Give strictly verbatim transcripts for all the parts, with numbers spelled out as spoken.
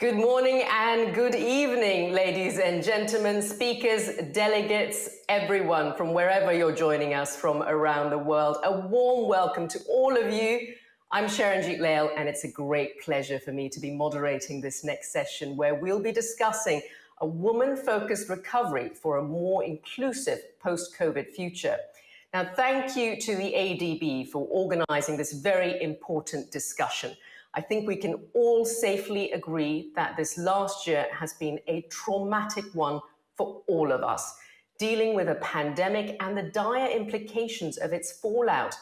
Good morning and good evening, ladies and gentlemen, speakers, delegates, everyone from wherever you're joining us from around the world. A warm welcome to all of you. I'm Sharanjit Leyl, and it's a great pleasure for me to be moderating this next session where we'll be discussing a woman-focused recovery for a more inclusive post-COVID future. Now, thank you to the A D B for organising this very important discussion. I think we can all safely agree that this last year has been a traumatic one for all of us, dealing with a pandemic and the dire implications of its fallout.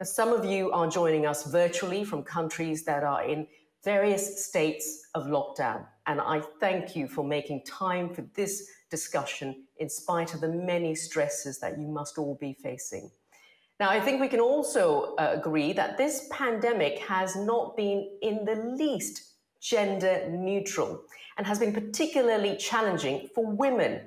Now, some of you are joining us virtually from countries that are in various states of lockdown, and I thank you for making time for this discussion in spite of the many stresses that you must all be facing. Now, I think we can also uh, agree that this pandemic has not been in the least gender neutral and has been particularly challenging for women.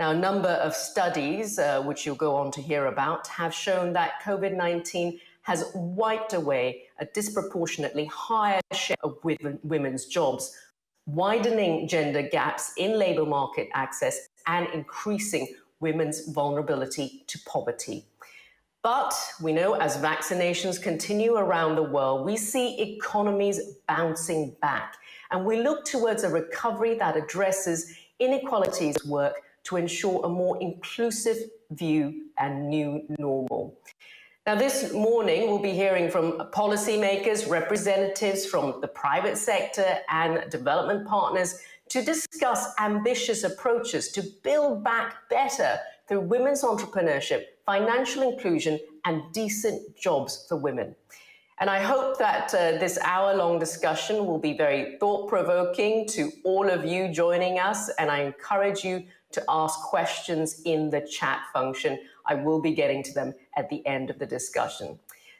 Now, a number of studies, uh, which you'll go on to hear about, have shown that COVID nineteen has wiped away a disproportionately higher share of women, women's jobs, widening gender gaps in labour market access and increasing women's vulnerability to poverty. But we know as vaccinations continue around the world, we see economies bouncing back, and we look towards a recovery that addresses inequalities at work to ensure a more inclusive view and new normal. Now, this morning, we'll be hearing from policymakers, representatives from the private sector and development partners to discuss ambitious approaches to build back better through women's entrepreneurship, financial inclusion, and decent jobs for women. And I hope that uh, this hour-long discussion will be very thought-provoking to all of you joining us, and I encourage you to ask questions in the chat function. I will be getting to them at the end of the discussion.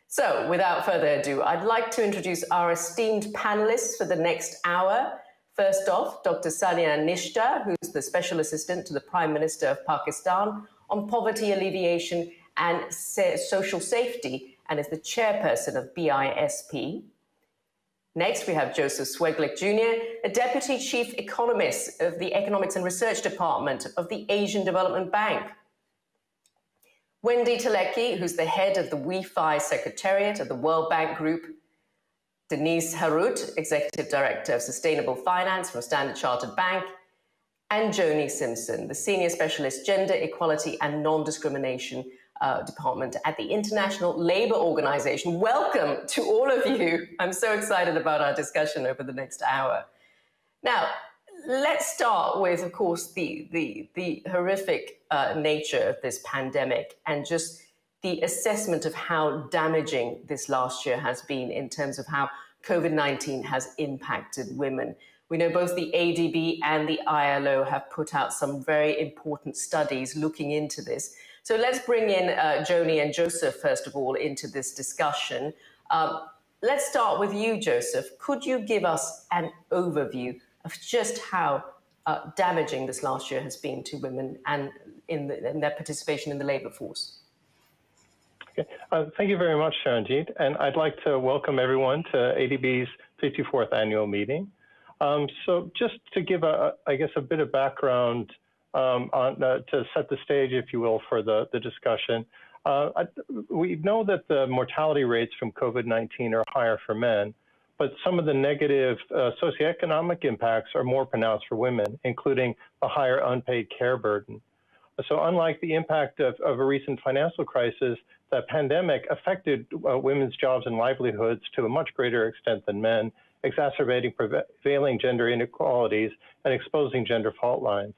So, without further ado, I'd like to introduce our esteemed panelists for the next hour. First off, Doctor Sania Nishtar, who's the Special Assistant to the Prime Minister of Pakistan on poverty alleviation and social safety, and is the chairperson of B I S P. Next, we have Joseph Zveglich Junior, a Deputy Chief Economist of the Economics and Research Department of the Asian Development Bank. Wendy Teleki, who's the head of the We-Fi Secretariat of the World Bank Group. Denise Hurut, Executive Director of Sustainable Finance from Standard Chartered Bank. And Joni Simpson, the Senior Specialist Gender Equality and Non-Discrimination uh, Department at the International Labour Organization. Welcome to all of you. I'm so excited about our discussion over the next hour. Now, let's start with, of course, the, the, the horrific uh, nature of this pandemic and just the assessment of how damaging this last year has been in terms of how COVID nineteen has impacted women. We know both the A D B and the I L O have put out some very important studies looking into this. So let's bring in uh, Joni and Joseph, first of all, into this discussion. Um, let's start with you, Joseph. Could you give us an overview of just how uh, damaging this last year has been to women and in, the, in their participation in the labour force? Okay. Uh, thank you very much, Sharanjit. And I'd like to welcome everyone to A D B's fifty-fourth annual meeting. Um, so just to give, a, I guess, a bit of background um, on, uh, to set the stage, if you will, for the, the discussion, uh, I, we know that the mortality rates from COVID nineteen are higher for men, but some of the negative uh, socioeconomic impacts are more pronounced for women, including a higher unpaid care burden. So unlike the impact of, of a recent financial crisis, the pandemic affected uh, women's jobs and livelihoods to a much greater extent than men, exacerbating prevailing gender inequalities and exposing gender fault lines.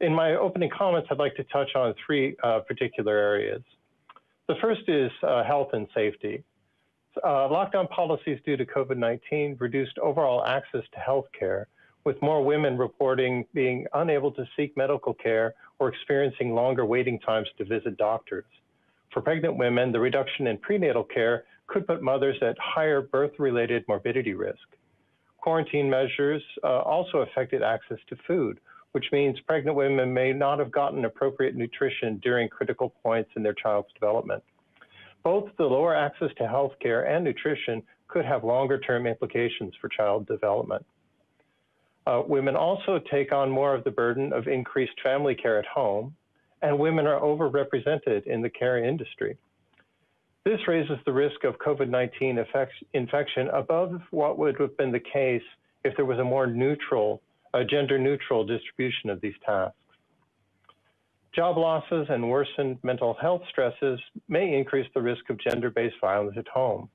In my opening comments, I'd like to touch on three uh, particular areas. The first is uh, health and safety. Uh, lockdown policies due to COVID nineteen reduced overall access to health care, with more women reporting being unable to seek medical care or experiencing longer waiting times to visit doctors. For pregnant women, the reduction in prenatal care could put mothers at higher birth-related morbidity risk. Quarantine measures uh, also affected access to food, which means pregnant women may not have gotten appropriate nutrition during critical points in their child's development. Both the lower access to health care and nutrition could have longer-term implications for child development. Uh, women also take on more of the burden of increased family care at home, and women are overrepresented in the care industry. This raises the risk of COVID nineteen infection above what would have been the case if there was a more neutral, a gender neutral distribution of these tasks. Job losses and worsened mental health stresses may increase the risk of gender-based violence at home.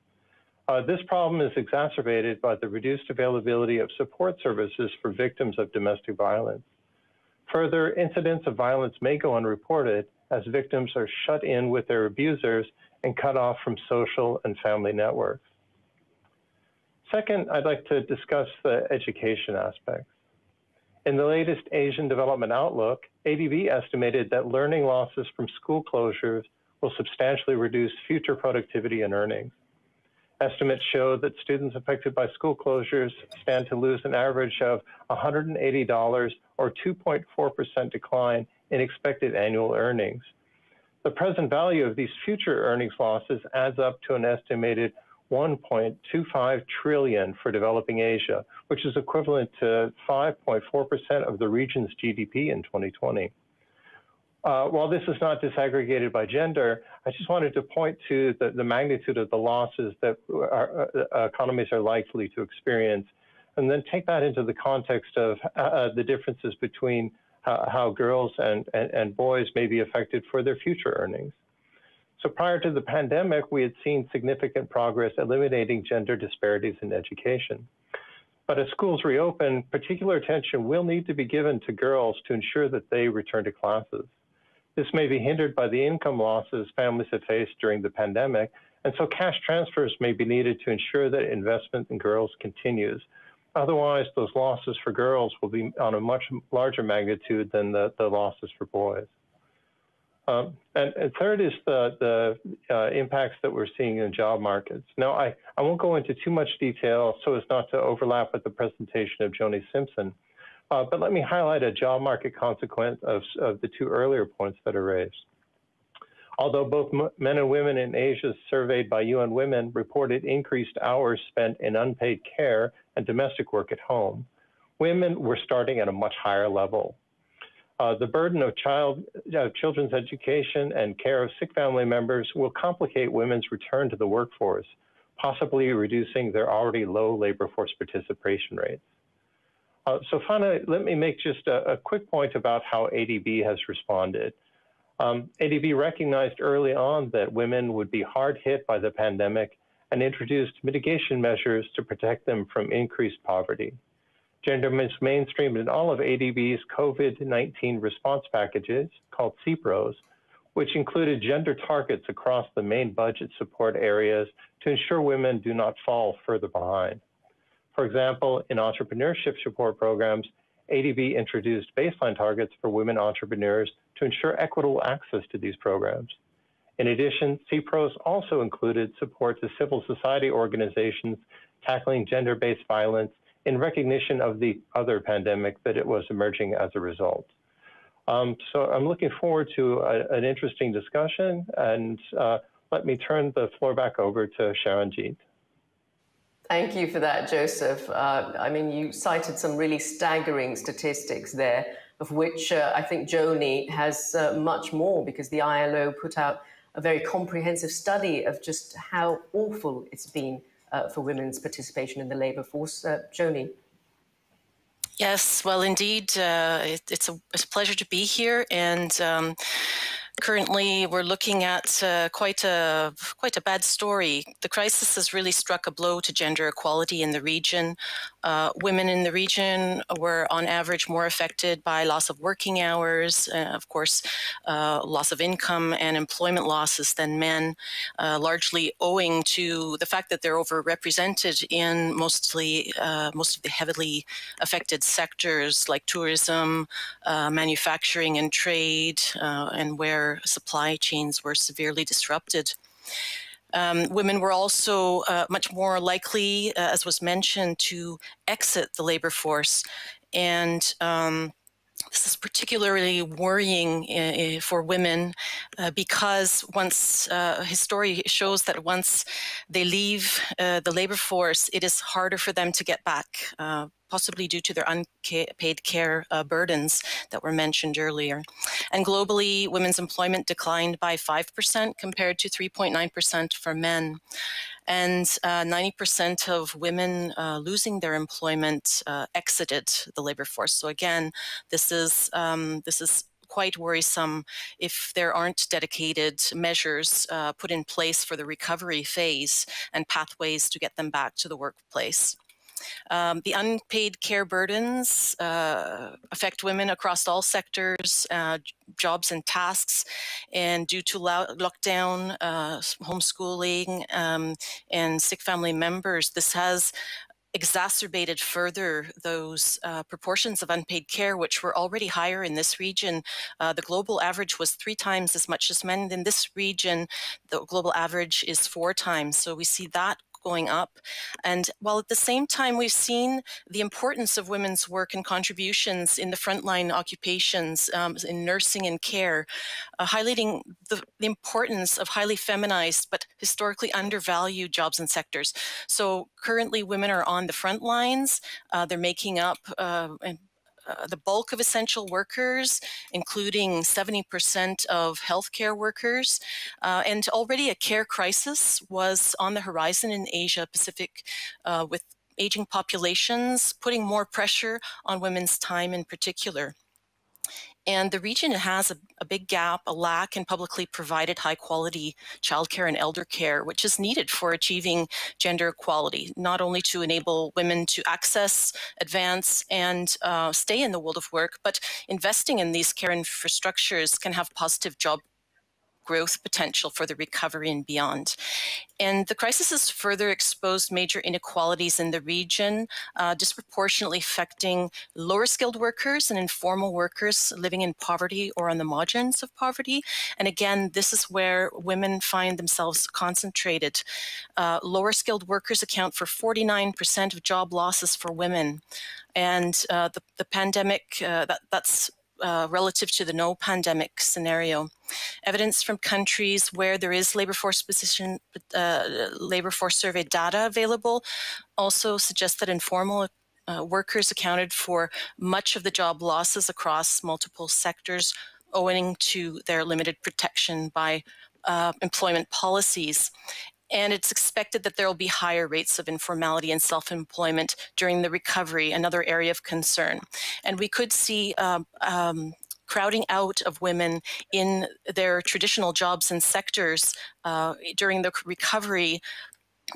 Uh, this problem is exacerbated by the reduced availability of support services for victims of domestic violence. Further, incidents of violence may go unreported as victims are shut in with their abusers and cut off from social and family networks. Second, I'd like to discuss the education aspects. In the latest Asian Development Outlook, A D B estimated that learning losses from school closures will substantially reduce future productivity and earnings. Estimates show that students affected by school closures stand to lose an average of one hundred eighty dollars or two point four percent decline in expected annual earnings. The present value of these future earnings losses adds up to an estimated one point two five trillion dollars for developing Asia, which is equivalent to five point four percent of the region's G D P in twenty twenty. Uh, while this is not disaggregated by gender, I just wanted to point to the, the magnitude of the losses that our uh, economies are likely to experience, and then take that into the context of uh, the differences between uh, how girls and, and, and boys may be affected for their future earnings. So prior to the pandemic, we had seen significant progress eliminating gender disparities in education. But as schools reopen, particular attention will need to be given to girls to ensure that they return to classes. This may be hindered by the income losses families have faced during the pandemic, and so cash transfers may be needed to ensure that investment in girls continues. Otherwise, those losses for girls will be on a much larger magnitude than the, the losses for boys. Um, and, and third is the, the uh, impacts that we're seeing in job markets. Now, I, I won't go into too much detail so as not to overlap with the presentation of Joni Simpson, uh, but let me highlight a job market consequence of, of the two earlier points that are raised. Although both men and women in Asia surveyed by U N Women reported increased hours spent in unpaid care and domestic work at home, women were starting at a much higher level. Uh, the burden of child, uh, children's education and care of sick family members will complicate women's return to the workforce, possibly reducing their already low labor force participation rates. Uh, so finally, let me make just a, a quick point about how A D B has responded. Um, A D B recognized early on that women would be hard hit by the pandemic and introduced mitigation measures to protect them from increased poverty. Gender is mainstreamed in all of A D B's COVID nineteen response packages, called C P R Os, which included gender targets across the main budget support areas to ensure women do not fall further behind. For example, in entrepreneurship support programs, A D B introduced baseline targets for women entrepreneurs to ensure equitable access to these programs. In addition, C P R Os also included support to civil society organizations tackling gender-based violence in recognition of the other pandemic that it was emerging as a result. Um, so I'm looking forward to a, an interesting discussion, and uh, let me turn the floor back over to Sharanjit. Thank you for that, Joseph. Uh, I mean, you cited some really staggering statistics there, of which uh, I think Joni has uh, much more, because the I L O put out a very comprehensive study of just how awful it's been Uh, for women's participation in the labour force. Uh, Joni. Yes, well, indeed, uh, it, it's, a, it's a pleasure to be here, and um, currently we're looking at uh, quite a quite a bad story. The crisis has really struck a blow to gender equality in the region. Uh, women in the region were, on average, more affected by loss of working hours, uh, of course, uh, loss of income and employment losses than men, uh, largely owing to the fact that they're overrepresented in mostly uh, most of the heavily affected sectors like tourism, uh, manufacturing and trade, uh, and where supply chains were severely disrupted. Um, women were also uh, much more likely, uh, as was mentioned, to exit the labor force, and um, This is particularly worrying uh, for women uh, because once, uh, history shows that once they leave uh, the labor force, it is harder for them to get back, uh, possibly due to their unpaid care uh, burdens that were mentioned earlier. And globally, women's employment declined by five percent compared to three point nine percent for men. And ninety percent uh, of women uh, losing their employment uh, exited the labor force. So again, this is, um, this is quite worrisome if there aren't dedicated measures uh, put in place for the recovery phase and pathways to get them back to the workplace. Um, the unpaid care burdens uh, affect women across all sectors, uh, jobs and tasks, and due to lo lockdown, uh, homeschooling, um, and sick family members, this has exacerbated further those uh, proportions of unpaid care, which were already higher in this region. Uh, the global average was three times as much as men. In this region, the global average is four times, so we see that going up. And while at the same time we've seen the importance of women's work and contributions in the frontline occupations, um, in nursing and care, uh, highlighting the, the importance of highly feminized but historically undervalued jobs and sectors. So currently women are on the front lines, uh, they're making up uh, and Uh, the bulk of essential workers, including seventy percent of healthcare workers, uh, and already a care crisis was on the horizon in Asia Pacific, uh, with aging populations putting more pressure on women's time in particular. And the region has a, a big gap, a lack in publicly provided high quality childcare and elder care, which is needed for achieving gender equality, not only to enable women to access, advance, and uh, stay in the world of work, but investing in these care infrastructures can have positive job growth potential for the recovery and beyond. And the crisis has further exposed major inequalities in the region, uh, disproportionately affecting lower skilled workers and informal workers living in poverty or on the margins of poverty. And again, this is where women find themselves concentrated. Uh, lower skilled workers account for forty-nine percent of job losses for women. And uh, the, the pandemic, uh, that, that's Uh, relative to the no pandemic scenario. Evidence from countries where there is labor force position, uh, labor force survey data available also suggests that informal uh, workers accounted for much of the job losses across multiple sectors owing to their limited protection by uh, employment policies. And it's expected that there will be higher rates of informality and self-employment during the recovery, another area of concern. And we could see um, um, crowding out of women in their traditional jobs and sectors uh, during the recovery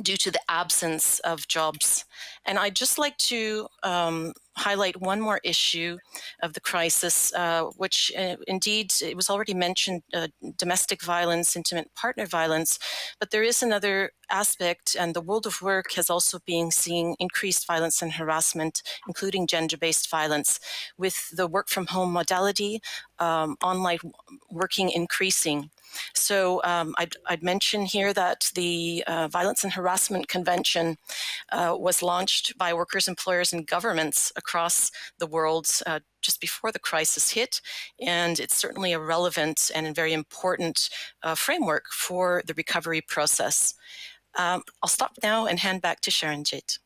due to the absence of jobs. And I'd just like to um, highlight one more issue of the crisis, uh, which uh, indeed, it was already mentioned, uh, domestic violence, intimate partner violence, but there is another aspect, and the world of work has also been seeing increased violence and harassment, including gender-based violence, with the work from home modality, um, online working increasing. So um, I'd, I'd mention here that the uh, Violence and Harassment Convention uh, was launched by workers, employers, and governments across the world uh, just before the crisis hit, and it's certainly a relevant and a very important uh, framework for the recovery process. Um, I'll stop now and hand back to Sharanjit.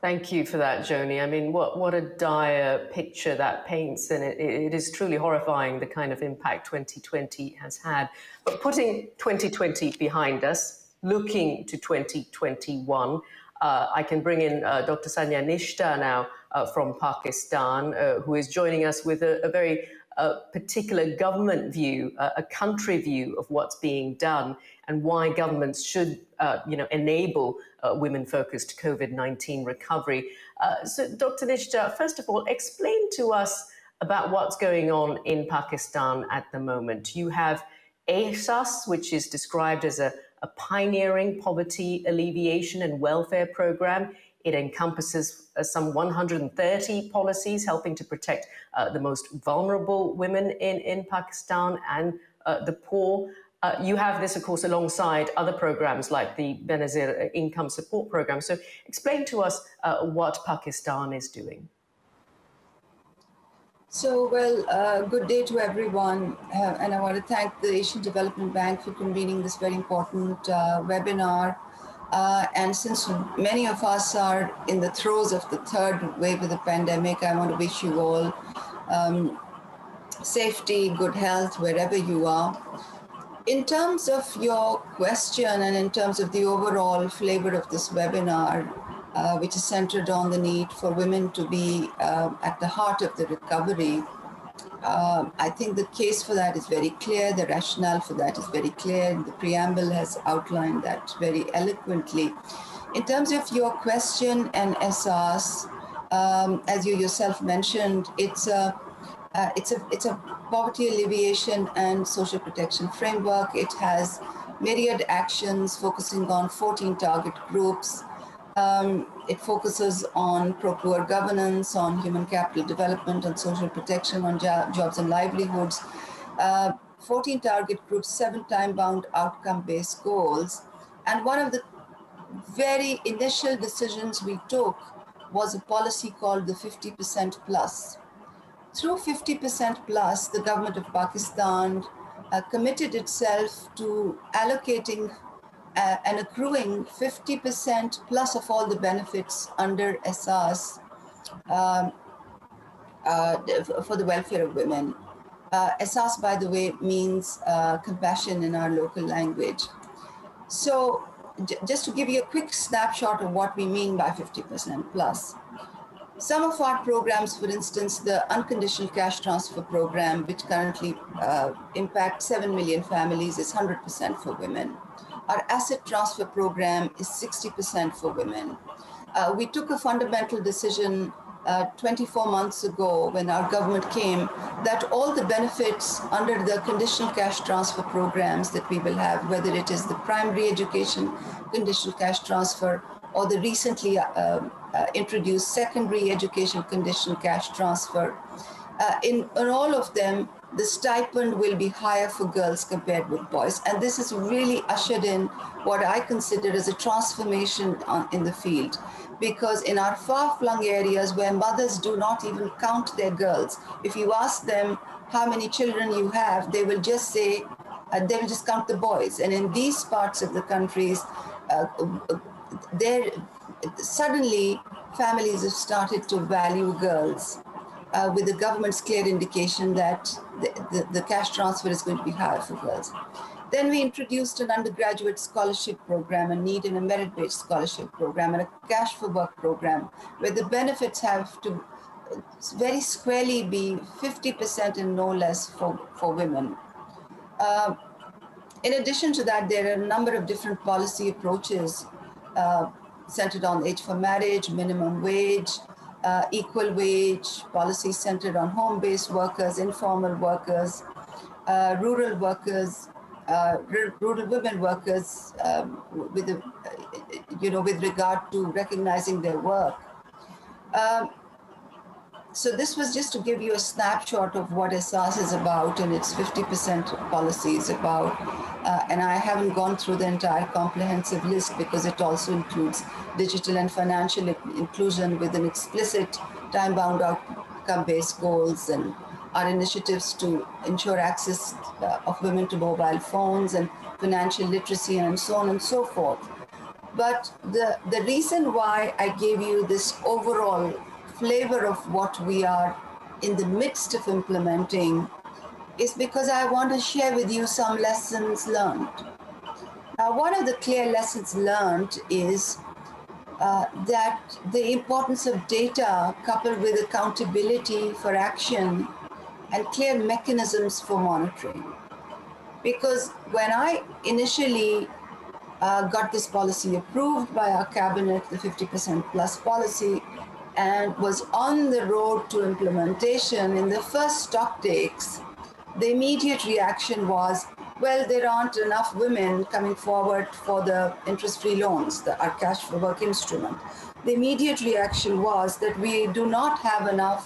Thank you for that, Joni. I mean, what, what a dire picture that paints, and it, it is truly horrifying the kind of impact twenty twenty has had. But putting twenty twenty behind us, looking to twenty twenty-one, uh, I can bring in uh, Doctor Sania Nishtar now uh, from Pakistan, uh, who is joining us with a, a very uh, particular government view, uh, a country view of what's being done and why governments should uh, you know, enable Uh, women-focused COVID nineteen recovery. Uh, so, Doctor Nishtar, first of all, explain to us about what's going on in Pakistan at the moment. You have Ehsaas, which is described as a, a pioneering poverty alleviation and welfare program. It encompasses uh, some one hundred thirty policies helping to protect uh, the most vulnerable women in, in Pakistan and uh, the poor. Uh, you have this, of course, alongside other programs like the Benazir Income Support Program. So explain to us uh, what Pakistan is doing. So, well, uh, good day to everyone, uh, and I want to thank the Asian Development Bank for convening this very important uh, webinar. Uh, and since many of us are in the throes of the third wave of the pandemic, I want to wish you all um, safety, good health, wherever you are. In terms of your question and in terms of the overall flavor of this webinar, Uh, which is centered on the need for women to be uh, at the heart of the recovery. Uh, I think the case for that is very clear, the rationale for that is very clear, the preamble has outlined that very eloquently. In terms of your question and Ehsaas, um, as you yourself mentioned, it's a, uh, it's, a, it's a poverty alleviation and social protection framework. It has myriad actions focusing on fourteen target groups. Um, it focuses on pro-poor governance, on human capital development, on social protection, on jo jobs and livelihoods. Uh, fourteen target groups, seven time-bound outcome-based goals. And one of the very initial decisions we took was a policy called the fifty percent plus. Through fifty percent plus, the government of Pakistan uh, committed itself to allocating Uh, and accruing fifty percent plus of all the benefits under Ehsaas um, uh, for the welfare of women. Uh, Ehsaas, by the way, means uh, compassion in our local language. So just to give you a quick snapshot of what we mean by fifty percent plus. Some of our programs, for instance, the unconditional cash transfer program, which currently uh, impacts seven million families, is one hundred percent for women. Our asset transfer program is sixty percent for women. Uh, we took a fundamental decision uh, twenty-four months ago when our government came that all the benefits under the conditional cash transfer programs that we will have, whether it is the primary education conditional cash transfer or the recently uh, uh, introduced secondary education conditional cash transfer, uh, in, in all of them, the stipend will be higher for girls compared with boys. And this has really ushered in what I consider as a transformation on, in the field, because in our far-flung areas where mothers do not even count their girls, if you ask them how many children you have, they will just say, uh, they will just count the boys. And in these parts of the countries, uh, there suddenly families have started to value girls. Uh, with the government's clear indication that the, the, the cash transfer is going to be higher for girls. Then we introduced an undergraduate scholarship program, a need and a merit-based scholarship program, and a cash for work program, where the benefits have to very squarely be fifty percent and no less for, for women. Uh, in addition to that, there are a number of different policy approaches uh, centered on age for marriage, minimum wage, Uh, equal wage, policy centered on home-based workers, informal workers, uh, rural workers, uh, rural women workers, um, with, a, you know, with regard to recognizing their work. Um, so this was just to give you a snapshot of what Ehsaas is about and its fifty percent policy is about. Uh, and I haven't gone through the entire comprehensive list because it also includes digital and financial inclusion with an explicit time-bound outcome-based goals and our initiatives to ensure access uh, of women to mobile phones and financial literacy and so on and so forth. But the, the reason why I gave you this overall flavor of what we are in the midst of implementing is because I want to share with you some lessons learned. Now, one of the clear lessons learned is uh, that the importance of data coupled with accountability for action and clear mechanisms for monitoring. Because when I initially uh, got this policy approved by our cabinet, the fifty percent plus policy, and was on the road to implementation, in the first stock takes, the immediate reaction was, well, there aren't enough women coming forward for the interest-free loans, the, our cash for work instrument. The immediate reaction was that we do not have enough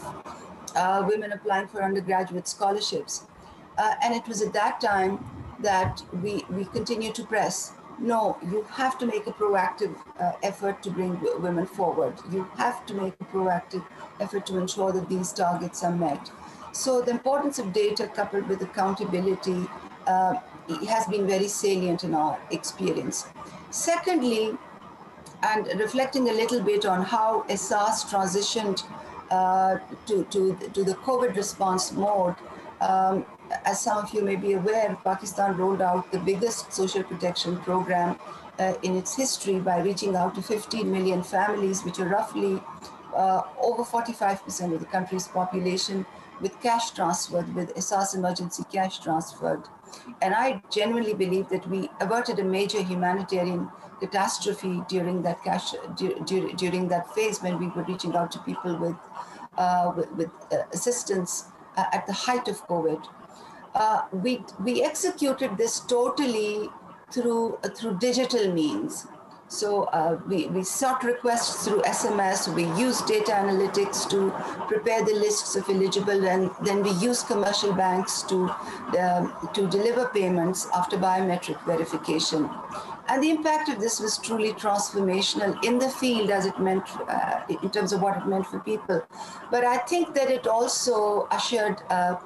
uh, women applying for undergraduate scholarships. Uh, and it was at that time that we, we continued to press. no, you have to make a proactive uh, effort to bring women forward. You have to make a proactive effort to ensure that these targets are met. So the importance of data coupled with accountability uh, has been very salient in our experience. Secondly, and reflecting a little bit on how Ehsaas transitioned uh, to, to, to the COVID response mode, um, as some of you may be aware, Pakistan rolled out the biggest social protection program uh, in its history by reaching out to fifteen million families, which are roughly uh, over forty-five percent of the country's population, with cash transferred, with Ehsaas emergency cash transferred. And I genuinely believe that we averted a major humanitarian catastrophe during that cash, du du during that phase when we were reaching out to people with, uh, with, with uh, assistance uh, at the height of COVID. Uh, we, we executed this totally through, uh, through digital means. So uh, we, we sought requests through S M S, we used data analytics to prepare the lists of eligible, and then we used commercial banks to, uh, to deliver payments after biometric verification. And the impact of this was truly transformational in the field, as it meant uh, in terms of what it meant for people. But I think that it also ushered uh,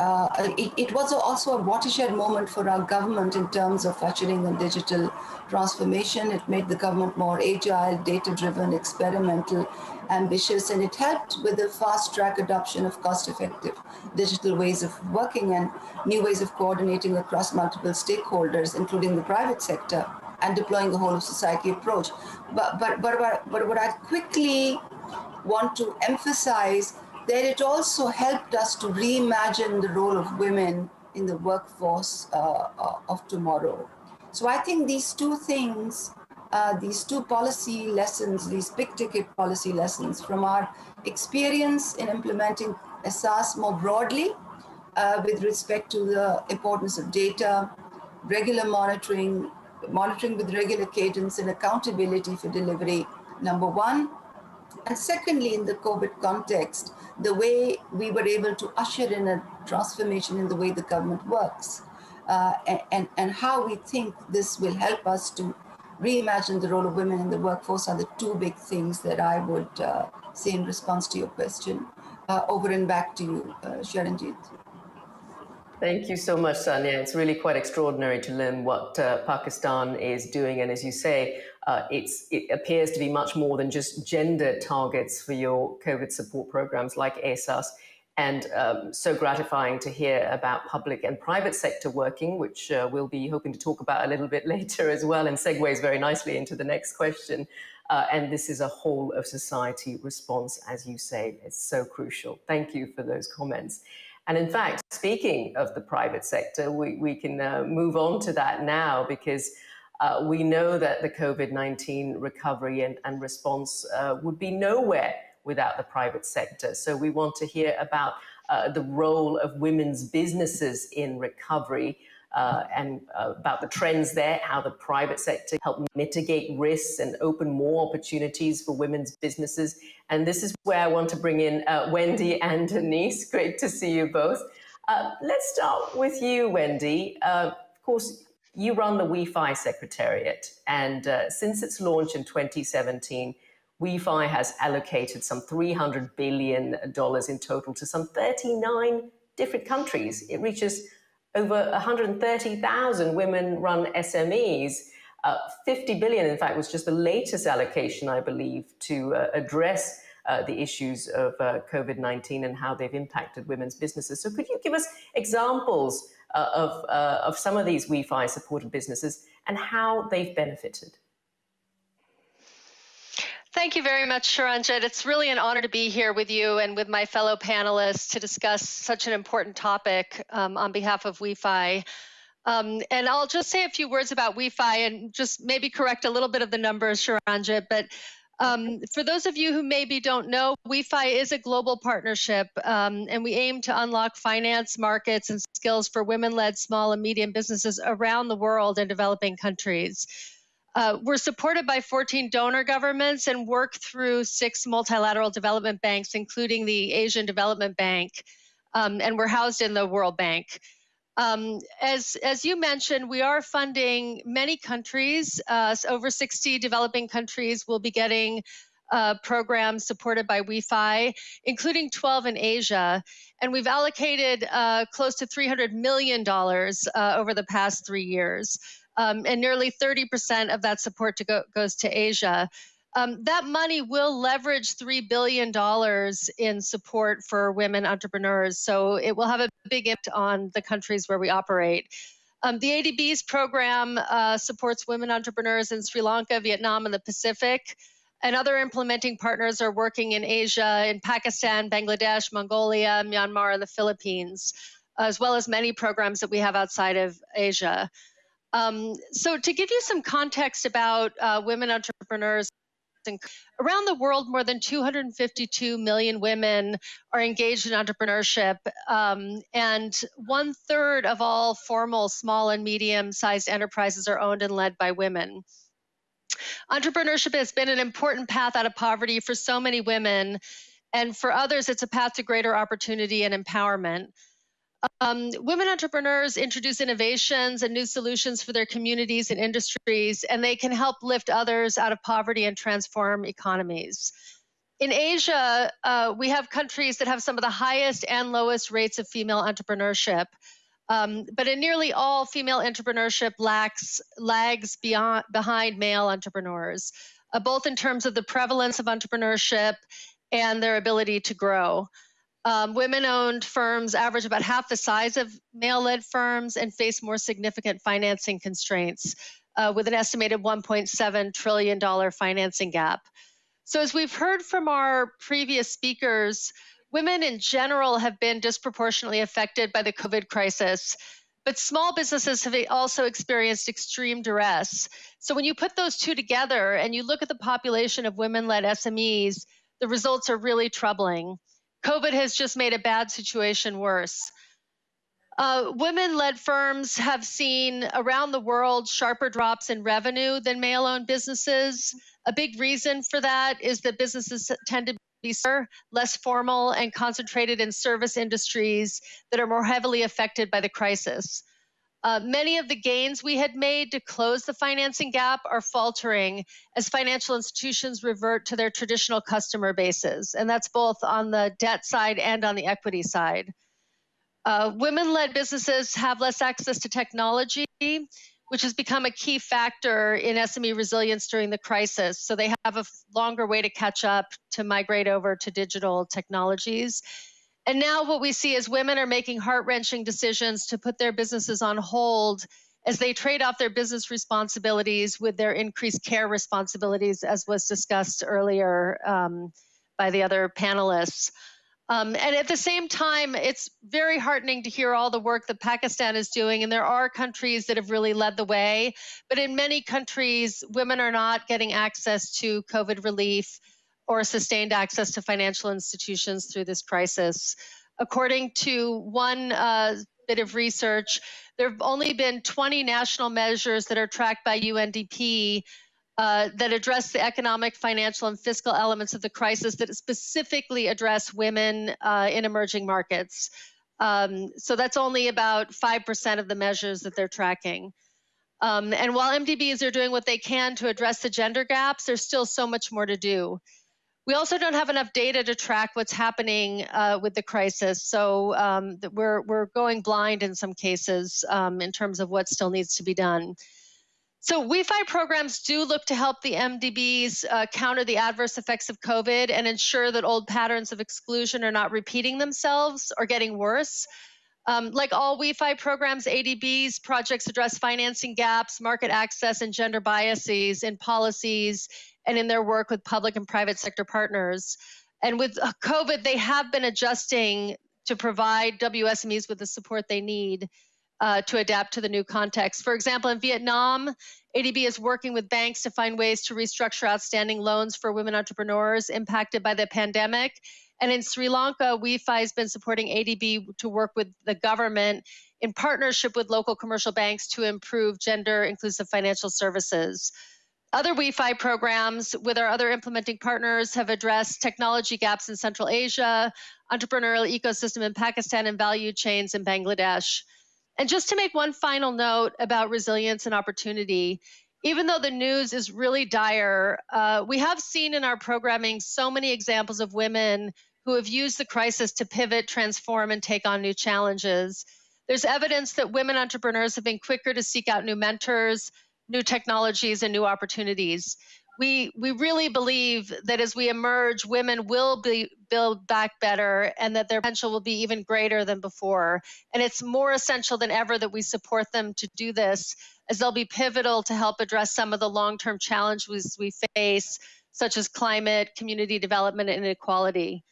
Uh, it, it was also a watershed moment for our government in terms of ushering on digital transformation. It made the government more agile, data-driven, experimental, ambitious, and it helped with the fast-track adoption of cost-effective digital ways of working and new ways of coordinating across multiple stakeholders, including the private sector, and deploying a whole-of-society approach. But, but, but, but, but what I quickly want to emphasize that it also helped us to reimagine the role of women in the workforce uh, of tomorrow. So I think these two things, uh, these two policy lessons, these big ticket policy lessons from our experience in implementing Ehsaas more broadly uh, with respect to the importance of data, regular monitoring, monitoring with regular cadence and accountability for delivery, number one. And secondly, in the COVID context, the way we were able to usher in a transformation in the way the government works uh, and, and how we think this will help us to reimagine the role of women in the workforce are the two big things that I would uh, say in response to your question. Uh, over and back to you, uh, Sharanjit. Thank you so much, Sania. It's really quite extraordinary to learn what uh, Pakistan is doing. And as you say, uh, it's, it appears to be much more than just gender targets for your COVID support programs like Ehsaas. And um, so gratifying to hear about public and private sector working, which uh, we'll be hoping to talk about a little bit later as well, and segues very nicely into the next question. Uh, and this is a whole of society response, as you say. It's so crucial. Thank you for those comments. And in fact, speaking of the private sector, we, we can uh, move on to that now, because uh, we know that the COVID nineteen recovery and, and response uh, would be nowhere without the private sector. So we want to hear about uh, the role of women's businesses in recovery uh, and uh, about the trends there, how the private sector helped mitigate risks and open more opportunities for women's businesses. And this is where I want to bring in uh, Wendy and Denise. Great to see you both. Uh, let's start with you, Wendy. Uh, of course, you run the We-Fi Secretariat, and uh, since its launch in twenty seventeen, We-Fi has allocated some three hundred billion dollars in total to some thirty-nine different countries. It reaches over one hundred thirty thousand women-run S M Es. Uh, fifty billion, in fact, was just the latest allocation, I believe, to uh, address uh, the issues of uh, COVID nineteen and how they've impacted women's businesses. So could you give us examples uh, of, uh, of some of these We-Fi supported businesses and how they've benefited? Thank you very much, Sharanjit. It's really an honor to be here with you and with my fellow panelists to discuss such an important topic um, on behalf of We-Fi. Um, and I'll just say a few words about We-Fi and just maybe correct a little bit of the numbers, Sharanjit. But um, for those of you who maybe don't know, We-Fi is a global partnership, um, and we aim to unlock finance, markets, and skills for women-led small and medium businesses around the world in developing countries. Uh, we're supported by fourteen donor governments and work through six multilateral development banks, including the Asian Development Bank, um, and we're housed in the World Bank. Um, as, as you mentioned, we are funding many countries. Uh, so over sixty developing countries will be getting uh, programs supported by We-Fi, including twelve in Asia. And we've allocated uh, close to three hundred million dollars uh, over the past three years. Um, and nearly thirty percent of that support to go, goes to Asia. Um, that money will leverage three billion dollars in support for women entrepreneurs, so it will have a big impact on the countries where we operate. Um, the A D B's program uh, supports women entrepreneurs in Sri Lanka, Vietnam, and the Pacific, and other implementing partners are working in Asia, in Pakistan, Bangladesh, Mongolia, Myanmar, and the Philippines, as well as many programs that we have outside of Asia. Um, so to give you some context about uh, women entrepreneurs, around the world, more than two hundred fifty-two million women are engaged in entrepreneurship, um, and one-third of all formal small and medium-sized enterprises are owned and led by women. Entrepreneurship has been an important path out of poverty for so many women, and for others, it's a path to greater opportunity and empowerment. Um, women entrepreneurs introduce innovations and new solutions for their communities and industries, and they can help lift others out of poverty and transform economies. In Asia, uh, we have countries that have some of the highest and lowest rates of female entrepreneurship. Um, but in nearly all, female entrepreneurship lacks, lags beyond, behind male entrepreneurs, uh, both in terms of the prevalence of entrepreneurship and their ability to grow. Um, women-owned firms average about half the size of male-led firms and face more significant financing constraints, uh, with an estimated one point seven trillion dollars financing gap. So as we've heard from our previous speakers, women in general have been disproportionately affected by the COVID crisis, but small businesses have also experienced extreme duress. So when you put those two together and you look at the population of women-led S M Es, the results are really troubling. COVID has just made a bad situation worse. Uh, women-led firms have seen around the world sharper drops in revenue than male-owned businesses. A big reason for that is that businesses tend to be smaller, less formal, and concentrated in service industries that are more heavily affected by the crisis. Uh, many of the gains we had made to close the financing gap are faltering as financial institutions revert to their traditional customer bases, and that's both on the debt side and on the equity side. Uh, women-led businesses have less access to technology, which has become a key factor in S M E resilience during the crisis, so they have a longer way to catch up to migrate over to digital technologies. And now what we see is women are making heart-wrenching decisions to put their businesses on hold as they trade off their business responsibilities with their increased care responsibilities, as was discussed earlier um, by the other panelists. Um, and at the same time, it's very heartening to hear all the work that Pakistan is doing, and there are countries that have really led the way. But in many countries, women are not getting access to COVID relief or sustained access to financial institutions through this crisis. According to one uh, bit of research, there have only been twenty national measures that are tracked by U N D P uh, that address the economic, financial, and fiscal elements of the crisis that specifically address women uh, in emerging markets. Um, so that's only about five percent of the measures that they're tracking. Um, and while M D Bs are doing what they can to address the gender gaps, there's still so much more to do. We also don't have enough data to track what's happening uh, with the crisis, so um, we're, we're going blind in some cases um, in terms of what still needs to be done. So We-Fi programs do look to help the M D Bs uh, counter the adverse effects of COVID and ensure that old patterns of exclusion are not repeating themselves or getting worse. Um, like all We-Fi programs, A D B's projects address financing gaps, market access, and gender biases in policies and in their work with public and private sector partners. And with COVID, they have been adjusting to provide W S M Es with the support they need uh, to adapt to the new context. For example, in Vietnam, A D B is working with banks to find ways to restructure outstanding loans for women entrepreneurs impacted by the pandemic. And in Sri Lanka, We-Fi has been supporting A D B to work with the government in partnership with local commercial banks to improve gender-inclusive financial services. Other We-Fi programs with our other implementing partners have addressed technology gaps in Central Asia, entrepreneurial ecosystem in Pakistan, and value chains in Bangladesh. And just to make one final note about resilience and opportunity, even though the news is really dire, uh, we have seen in our programming so many examples of women who have used the crisis to pivot, transform, and take on new challenges. There's evidence that women entrepreneurs have been quicker to seek out new mentors, new technologies, and new opportunities. We, we really believe that as we emerge, women will be build back better and that their potential will be even greater than before. And it's more essential than ever that we support them to do this, as they'll be pivotal to help address some of the long-term challenges we face, such as climate, community development, and inequality.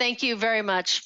Thank you very much.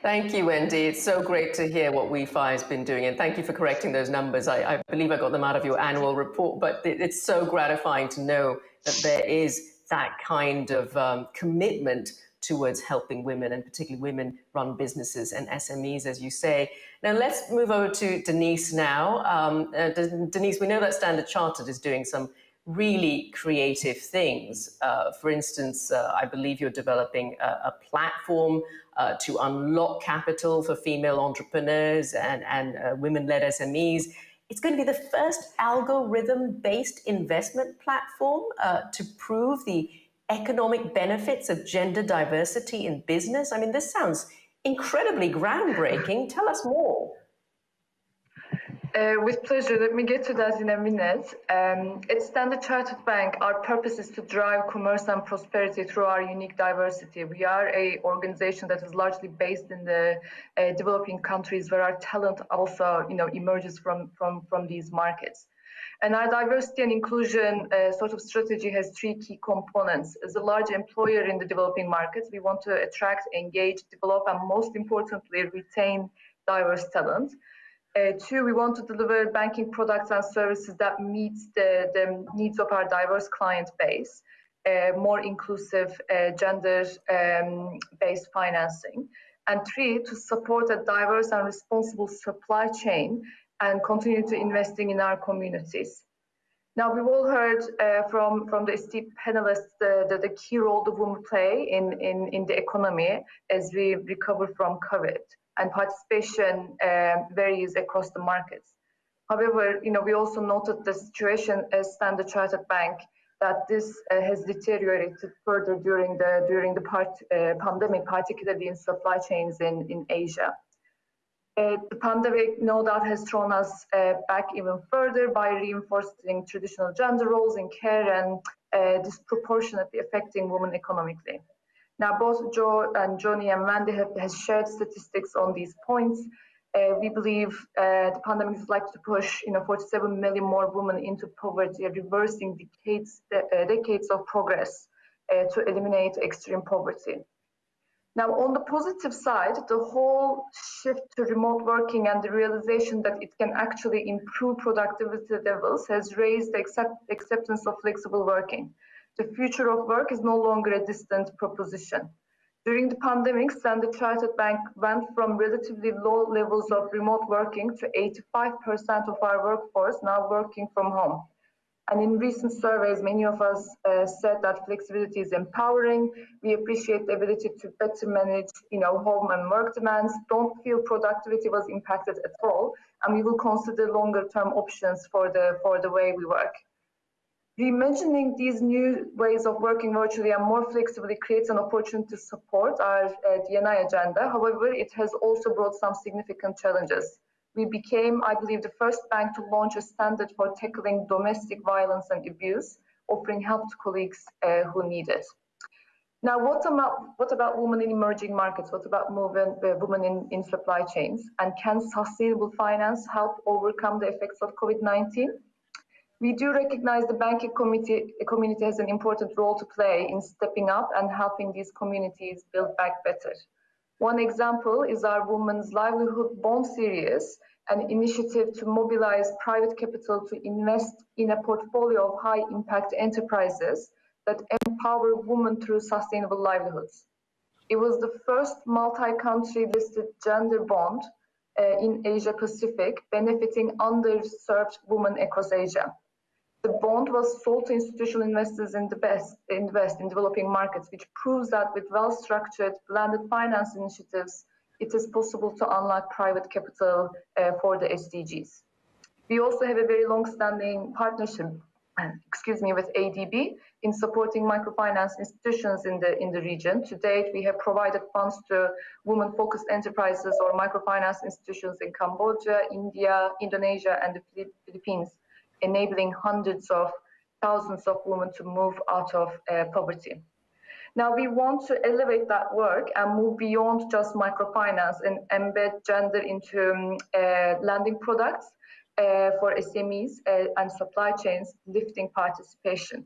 Thank you, Wendy. It's so great to hear what We-Fi has been doing, and thank you for correcting those numbers. I, I believe I got them out of your annual report, but it's so gratifying to know that there is that kind of um, commitment towards helping women, and particularly women-run businesses and S M Es, as you say. Now, let's move over to Denise now. Um, uh, Denise, we know that Standard Chartered is doing some really creative things. Uh, for instance, uh, I believe you're developing a, a platform uh, to unlock capital for female entrepreneurs and, and uh, women-led S M Es. It's going to be the first algorithm-based investment platform uh, to prove the economic benefits of gender diversity in business. I mean, this sounds incredibly groundbreaking. Tell us more. Uh, with pleasure, let me get to that in a minute. Um, at Standard Chartered Bank, our purpose is to drive commerce and prosperity through our unique diversity. We are an organization that is largely based in the uh, developing countries, where our talent also, you know, emerges from, from, from these markets. And our diversity and inclusion uh, sort of strategy has three key components. As a large employer in the developing markets, we want to attract, engage, develop, and most importantly, retain diverse talent. Uh, two, we want to deliver banking products and services that meets the, the needs of our diverse client base, uh, more inclusive uh, gender-based um, financing. And three, to support a diverse and responsible supply chain and continue to investing in our communities. Now, we've all heard uh, from, from the esteemed panelists uh, that the key role the women play in, in, in the economy as we recover from COVID. And participation uh, varies across the markets. However, you know, we also noted the situation as Standard Chartered Bank that this uh, has deteriorated further during the during the part, uh, pandemic, particularly in supply chains in, in Asia. Uh, the pandemic no doubt has thrown us uh, back even further by reinforcing traditional gender roles in care and uh, disproportionately affecting women economically. Now, both Joe and Joni and Wendy have, have shared statistics on these points. Uh, we believe uh, the pandemic is likely to push, you know, forty-seven million more women into poverty, reversing decades, uh, decades of progress uh, to eliminate extreme poverty. Now, on the positive side, the whole shift to remote working and the realization that it can actually improve productivity levels has raised the accept acceptance of flexible working. The future of work is no longer a distant proposition. During the pandemic, Standard Chartered Bank went from relatively low levels of remote working to eighty-five percent of our workforce now working from home. And in recent surveys, many of us uh, said that flexibility is empowering. We appreciate the ability to better manage, you know, home and work demands, don't feel productivity was impacted at all, and we will consider longer-term options for the, for the way we work. Reimagining these new ways of working virtually and more flexibly creates an opportunity to support our uh, D and I agenda. However, it has also brought some significant challenges. We became, I believe, the first bank to launch a standard for tackling domestic violence and abuse, offering help to colleagues uh, who need it. Now, what about, what about women in emerging markets? What about women, uh, women in, in supply chains? And can sustainable finance help overcome the effects of COVID nineteen? We do recognize the banking community, community has an important role to play in stepping up and helping these communities build back better. One example is our Women's Livelihood Bond series, an initiative to mobilize private capital to invest in a portfolio of high-impact enterprises that empower women through sustainable livelihoods. It was the first multi-country listed gender bond uh, in Asia Pacific, benefiting underserved women across Asia. The bond was sold to institutional investors in the best, in the West, in developing markets, which proves that with well-structured blended finance initiatives, it is possible to unlock private capital uh, for the S D Gs. We also have a very long-standing partnership, excuse me, with A D B in supporting microfinance institutions in the in the region. To date, we have provided funds to women-focused enterprises or microfinance institutions in Cambodia, India, Indonesia, and the Philippines, enabling hundreds of thousands of women to move out of uh, poverty. Now, we want to elevate that work and move beyond just microfinance and embed gender into um, uh, lending products uh, for S M Es uh, and supply chains, lifting participation.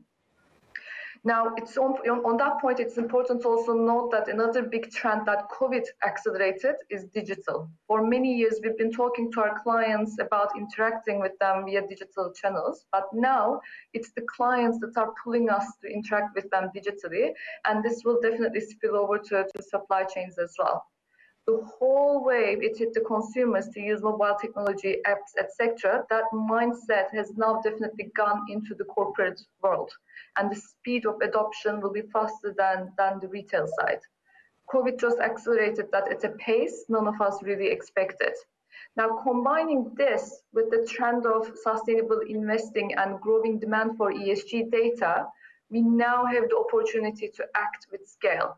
Now, it's on, on that point, it's important to also note that another big trend that COVID accelerated is digital. For many years, we've been talking to our clients about interacting with them via digital channels, but now it's the clients that are pulling us to interact with them digitally, and this will definitely spill over to, to supply chains as well. The whole wave, it hit the consumers to use mobile technology, apps, et cetera. That mindset has now definitely gone into the corporate world, and the speed of adoption will be faster than, than the retail side. COVID just accelerated that at a pace none of us really expected. Now, combining this with the trend of sustainable investing and growing demand for E S G data, we now have the opportunity to act with scale.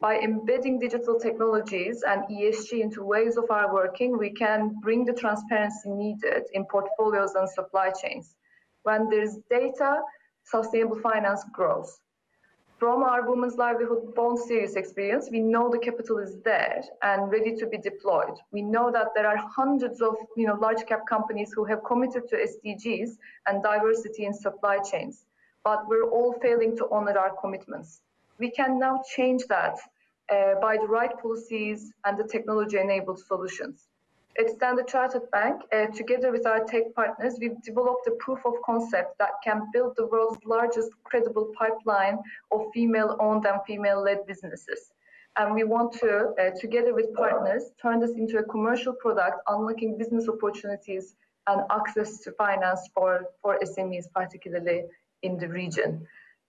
By embedding digital technologies and E S G into ways of our working, we can bring the transparency needed in portfolios and supply chains. When there's data, sustainable finance grows. From our Women's Livelihood Bond series experience, we know the capital is there and ready to be deployed. We know that there are hundreds of you know, large cap companies who have committed to S D Gs and diversity in supply chains, but we're all failing to honor our commitments. We can now change that Uh, by the right policies and the technology-enabled solutions. At Standard Chartered Bank, uh, together with our tech partners, we've developed a proof of concept that can build the world's largest credible pipeline of female-owned and female-led businesses. And we want to, uh, together with partners, turn this into a commercial product, unlocking business opportunities and access to finance for, for S M Es, particularly in the region.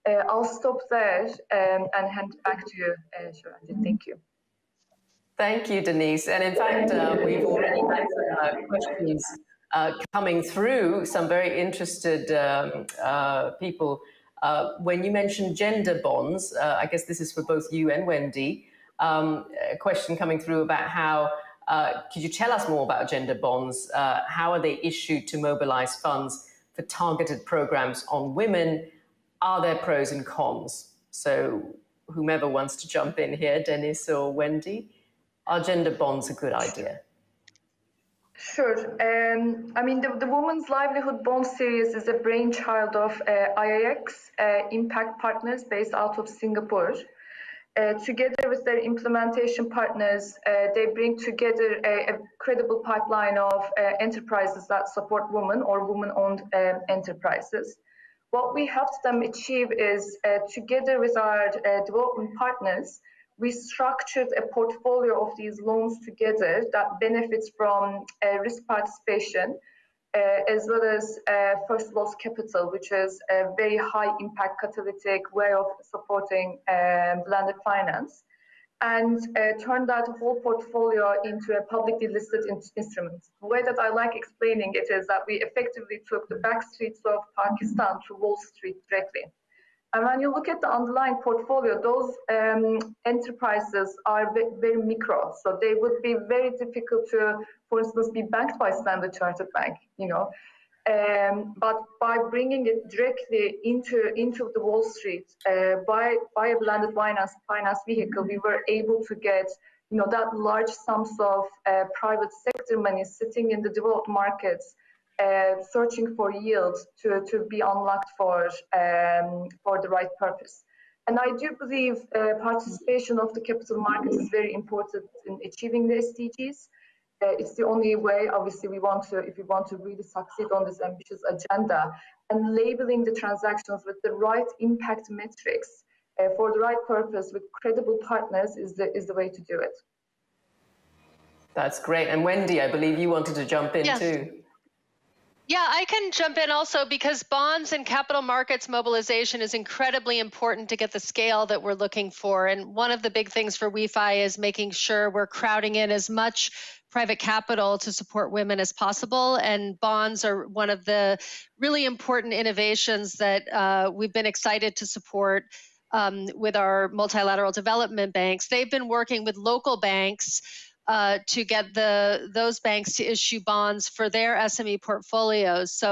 Uh, I'll stop there um, and hand back to you, uh, Sharanjit. Thank you. Thank you, Denise. And in fact, uh, we've already had uh, questions uh, coming through, some very interested um, uh, people. Uh, when you mentioned gender bonds, uh, I guess this is for both you and Wendy, um, a question coming through about how, uh, could you tell us more about gender bonds? Uh, how are they issued to mobilize funds for targeted programs on women? Are there pros and cons? So whomever wants to jump in here, Denise or Wendy, are gender bonds a good idea? Sure. Um, I mean, the, the Women's Livelihood Bond series is a brainchild of uh, I I X, uh, Impact Partners, based out of Singapore. Uh, together with their implementation partners, uh, they bring together a, a credible pipeline of uh, enterprises that support women or women-owned um, enterprises. What we helped them achieve is, uh, together with our uh, development partners, we structured a portfolio of these loans together that benefits from uh, risk participation, uh, as well as uh, first loss capital, which is a very high impact catalytic way of supporting uh, blended finance, and uh, turn that whole portfolio into a publicly listed in instrument. The way that I like explaining it is that we effectively took the back streets of Pakistan to Wall Street directly. And when you look at the underlying portfolio, those um, enterprises are very, very micro, so they would be very difficult to, for instance, be banked by Standard Chartered Bank, you know. Um, but by bringing it directly into into the Wall Street uh, by by a blended finance finance vehicle, we were able to get you know that large sums of uh, private sector money sitting in the developed markets, uh, searching for yield to to be unlocked for um, for the right purpose. And I do believe uh, participation of the capital markets is very important in achieving the S D Gs. Uh, it's the only way, obviously, we want to, if we want to really succeed on this ambitious agenda, and labeling the transactions with the right impact metrics uh, for the right purpose with credible partners is the, is the way to do it. That's great. And Wendy, I believe you wanted to jump in yes. too. Yeah, I can jump in also, because bonds and capital markets mobilization is incredibly important to get the scale that we're looking for. And one of the big things for We-Fi is making sure we're crowding in as much private capital to support women as possible. And bonds are one of the really important innovations that uh, we've been excited to support um, with our multilateral development banks. They've been working with local banks Uh, to get the those banks to issue bonds for their S M E portfolios. So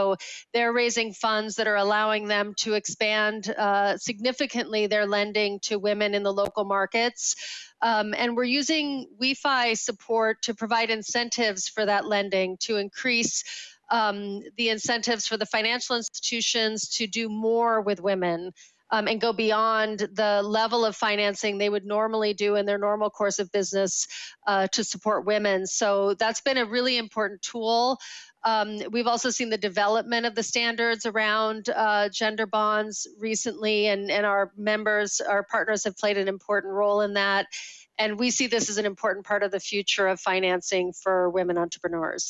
they're raising funds that are allowing them to expand uh, significantly their lending to women in the local markets. Um, and we're using We-Fi support to provide incentives for that lending, to increase um, the incentives for the financial institutions to do more with women. Um, and go beyond the level of financing they would normally do in their normal course of business uh, to support women. So that's been a really important tool. Um, we've also seen the development of the standards around uh, gender bonds recently, and, and our members, our partners have played an important role in that. And we see this as an important part of the future of financing for women entrepreneurs.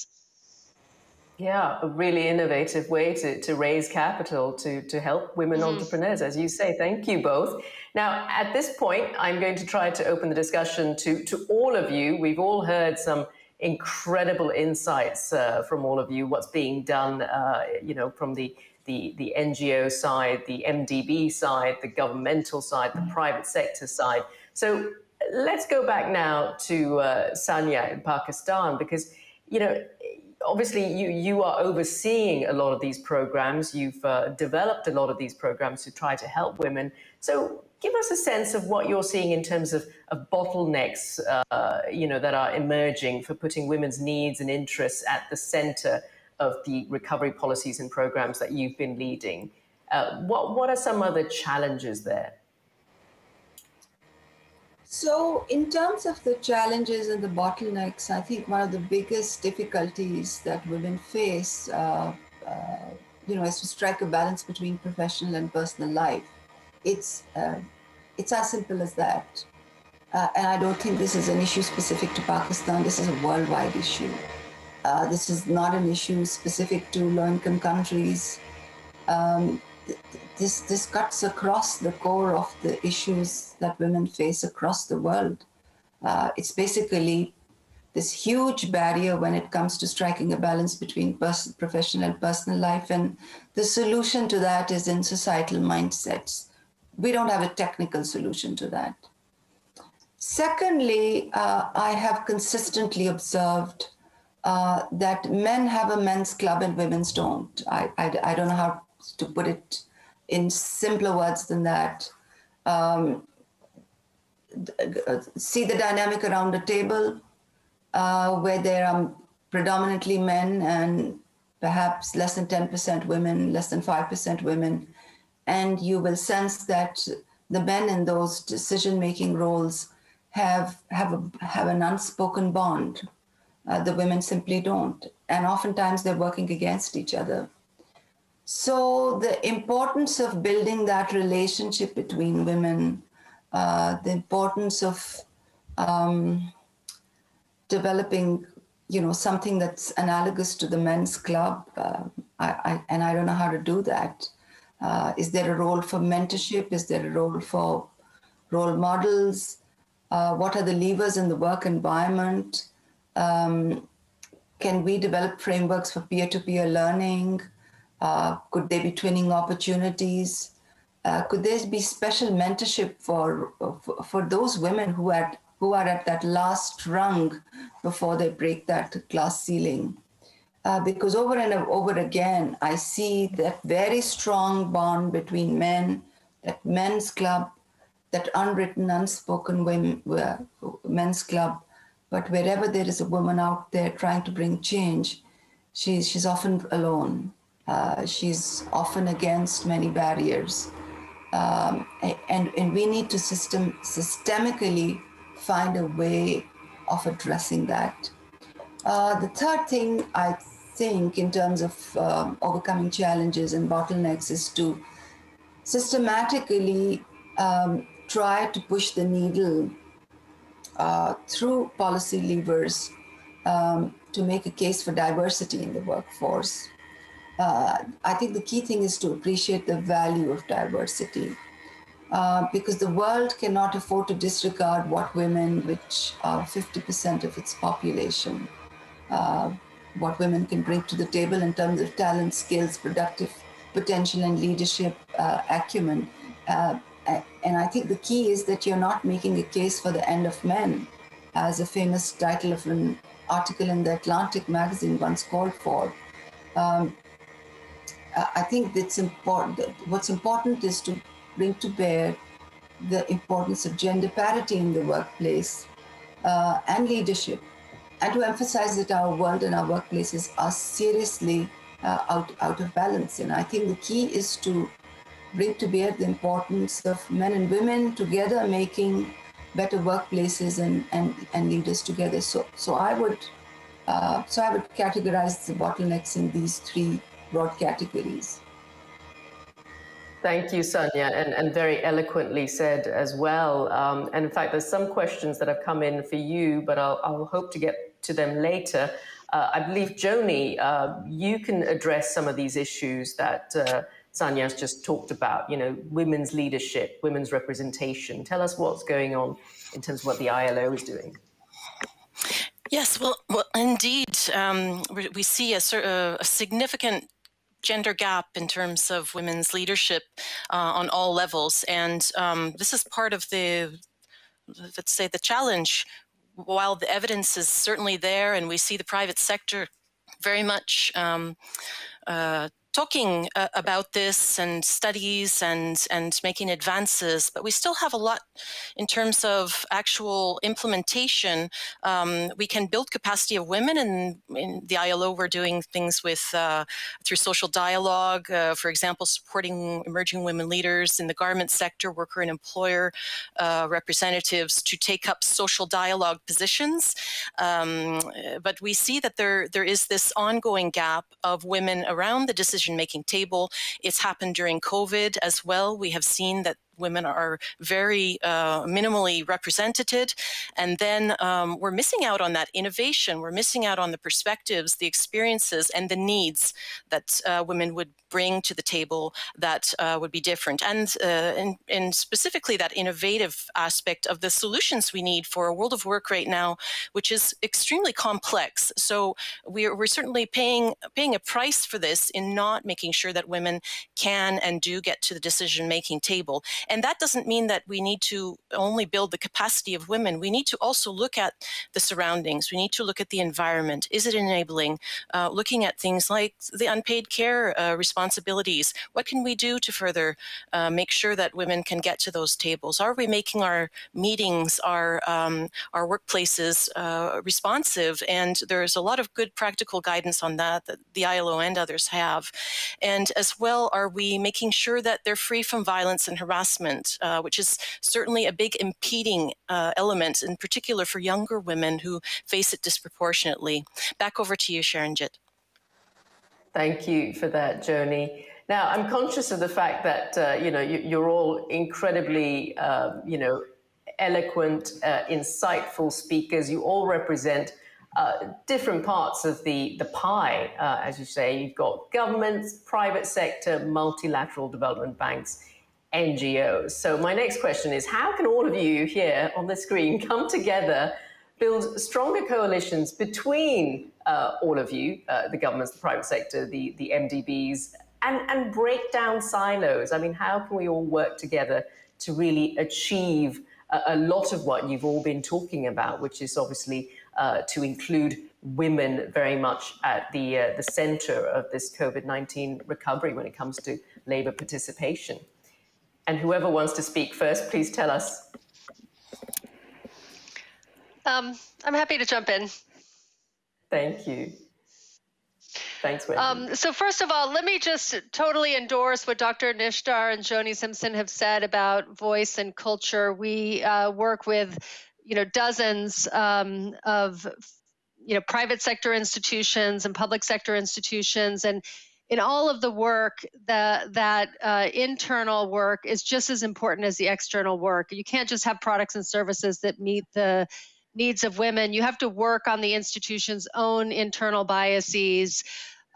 Yeah, a really innovative way to, to raise capital to, to help women mm-hmm. entrepreneurs, as you say. Thank you both. Now, at this point, I'm going to try to open the discussion to, to all of you. We've all heard some incredible insights uh, from all of you, what's being done, uh, you know, from the, the, the N G O side, the M D B side, the governmental side, the private sector side. So let's go back now to uh, Sania in Pakistan, because, you know, obviously, you, you are overseeing a lot of these programs. You've uh, developed a lot of these programs to try to help women. So give us a sense of what you're seeing in terms of, of bottlenecks, uh, you know, that are emerging for putting women's needs and interests at the center of the recovery policies and programs that you've been leading. Uh, what, what are some other challenges there? So in terms of the challenges and the bottlenecks, I think one of the biggest difficulties that women face, uh, uh, you know, is to strike a balance between professional and personal life. It's, uh, it's as simple as that. Uh, and I don't think this is an issue specific to Pakistan. This is a worldwide issue. Uh, this is not an issue specific to low-income countries. Um, This, this cuts across the core of the issues that women face across the world. Uh, it's basically this huge barrier when it comes to striking a balance between professional and personal life. And the solution to that is in societal mindsets. We don't have a technical solution to that. Secondly, uh, I have consistently observed uh, that men have a men's club and women's don't. I, I, I don't know how to put it in simpler words than that. Um, see the dynamic around the table uh, where there are predominantly men and perhaps less than ten percent women, less than five percent women. And you will sense that the men in those decision-making roles have, have, a, have an unspoken bond. Uh, the women simply don't. And oftentimes they're working against each other. So the importance of building that relationship between women, uh, the importance of um, developing, you know, something that's analogous to the men's club, uh, I, I, and I don't know how to do that. Uh, is there a role for mentorship? Is there a role for role models? Uh, what are the levers in the work environment? Um, can we develop frameworks for peer-to-peer learning? Uh, could there be twinning opportunities? Uh, could there be special mentorship for, for for those women who are who are at that last rung before they break that glass ceiling? Uh, because over and over again, I see that very strong bond between men, that men's club, that unwritten, unspoken women, men's club. But wherever there is a woman out there trying to bring change, she, she's often alone. Uh, she's often against many barriers, um, and, and we need to system, systemically find a way of addressing that. Uh, the third thing I think in terms of um, overcoming challenges and bottlenecks is to systematically um, try to push the needle uh, through policy levers um, to make a case for diversity in the workforce. uh, I think the key thing is to appreciate the value of diversity, uh, because the world cannot afford to disregard what women, which are fifty percent of its population, uh, what women can bring to the table in terms of talent, skills, productive potential, and leadership uh, acumen. Uh, and I think the key is that you're not making a case for the end of men, as a famous title of an article in the Atlantic magazine once called for. Um, I think that's important. What's important is to bring to bear the importance of gender parity in the workplace uh, and leadership, and to emphasize that our world and our workplaces are seriously uh, out, out of balance. And I think the key is to bring to bear the importance of men and women together making better workplaces and, and, and leaders together. So, so I would uh, so I would categorize the bottlenecks in these three broad categories. Thank you, Sania, and, and very eloquently said as well. Um, and in fact, there's some questions that have come in for you, but I'll, I'll hope to get to them later. Uh, I believe, Joni, uh, you can address some of these issues that uh, Sania's just talked about, you know, women's leadership, women's representation. Tell us what's going on in terms of what the I L O is doing. Yes, well, well indeed, um, we see a, a significant gender gap in terms of women's leadership uh, on all levels. And um, this is part of the, let's say, the challenge. While the evidence is certainly there, and we see the private sector very much um, uh, talking uh, about this and studies and, and making advances, but we still have a lot in terms of actual implementation. Um, we can build capacity of women, and in the I L O we're doing things with uh, through social dialogue, uh, for example, supporting emerging women leaders in the garment sector, worker and employer uh, representatives to take up social dialogue positions. Um, but we see that there, there is this ongoing gap of women around the decision making table. It's happened during COVID as well. We have seen that women are very uh, minimally represented. And then um, we're missing out on that innovation. We're missing out on the perspectives, the experiences, and the needs that uh, women would bring to the table that uh, would be different. And, uh, and, and specifically that innovative aspect of the solutions we need for a world of work right now, which is extremely complex. So we're, we're certainly paying, paying a price for this in not making sure that women can and do get to the decision-making table. And that doesn't mean that we need to only build the capacity of women. We need to also look at the surroundings. We need to look at the environment. Is it enabling? Uh, looking at things like the unpaid care uh, responsibilities. What can we do to further uh, make sure that women can get to those tables? Are we making our meetings, our, um, our workplaces uh, responsive? And there's a lot of good practical guidance on that that the I L O and others have. And as well, are we making sure that they're free from violence and harassment? Uh, which is certainly a big impeding uh, element, in particular for younger women who face it disproportionately. Back over to you, Sharanjit. Thank you for that, Joni. Now, I'm conscious of the fact that uh, you know you, you're all incredibly uh, you know eloquent, uh, insightful speakers. You all represent uh, different parts of the the pie, uh, as you say. You've got governments, private sector, multilateral development banks, N G Os. So my next question is, how can all of you here on the screen come together, build stronger coalitions between uh, all of you, uh, the governments, the private sector, the, the M D Bs, and, and break down silos? I mean, how can we all work together to really achieve a, a lot of what you've all been talking about, which is obviously uh, to include women very much at the, uh, the center of this COVID nineteen recovery when it comes to labor participation? And whoever wants to speak first, please tell us. Um, I'm happy to jump in. Thank you. Thanks, Wendy. Um, so first of all, let me just totally endorse what Doctor Nishtar and Joni Simpson have said about voice and culture. We uh, work with, you know, dozens um, of, you know, private sector institutions and public sector institutions, and in all of the work, the, that uh, internal work is just as important as the external work. You can't just have products and services that meet the needs of women. You have to work on the institution's own internal biases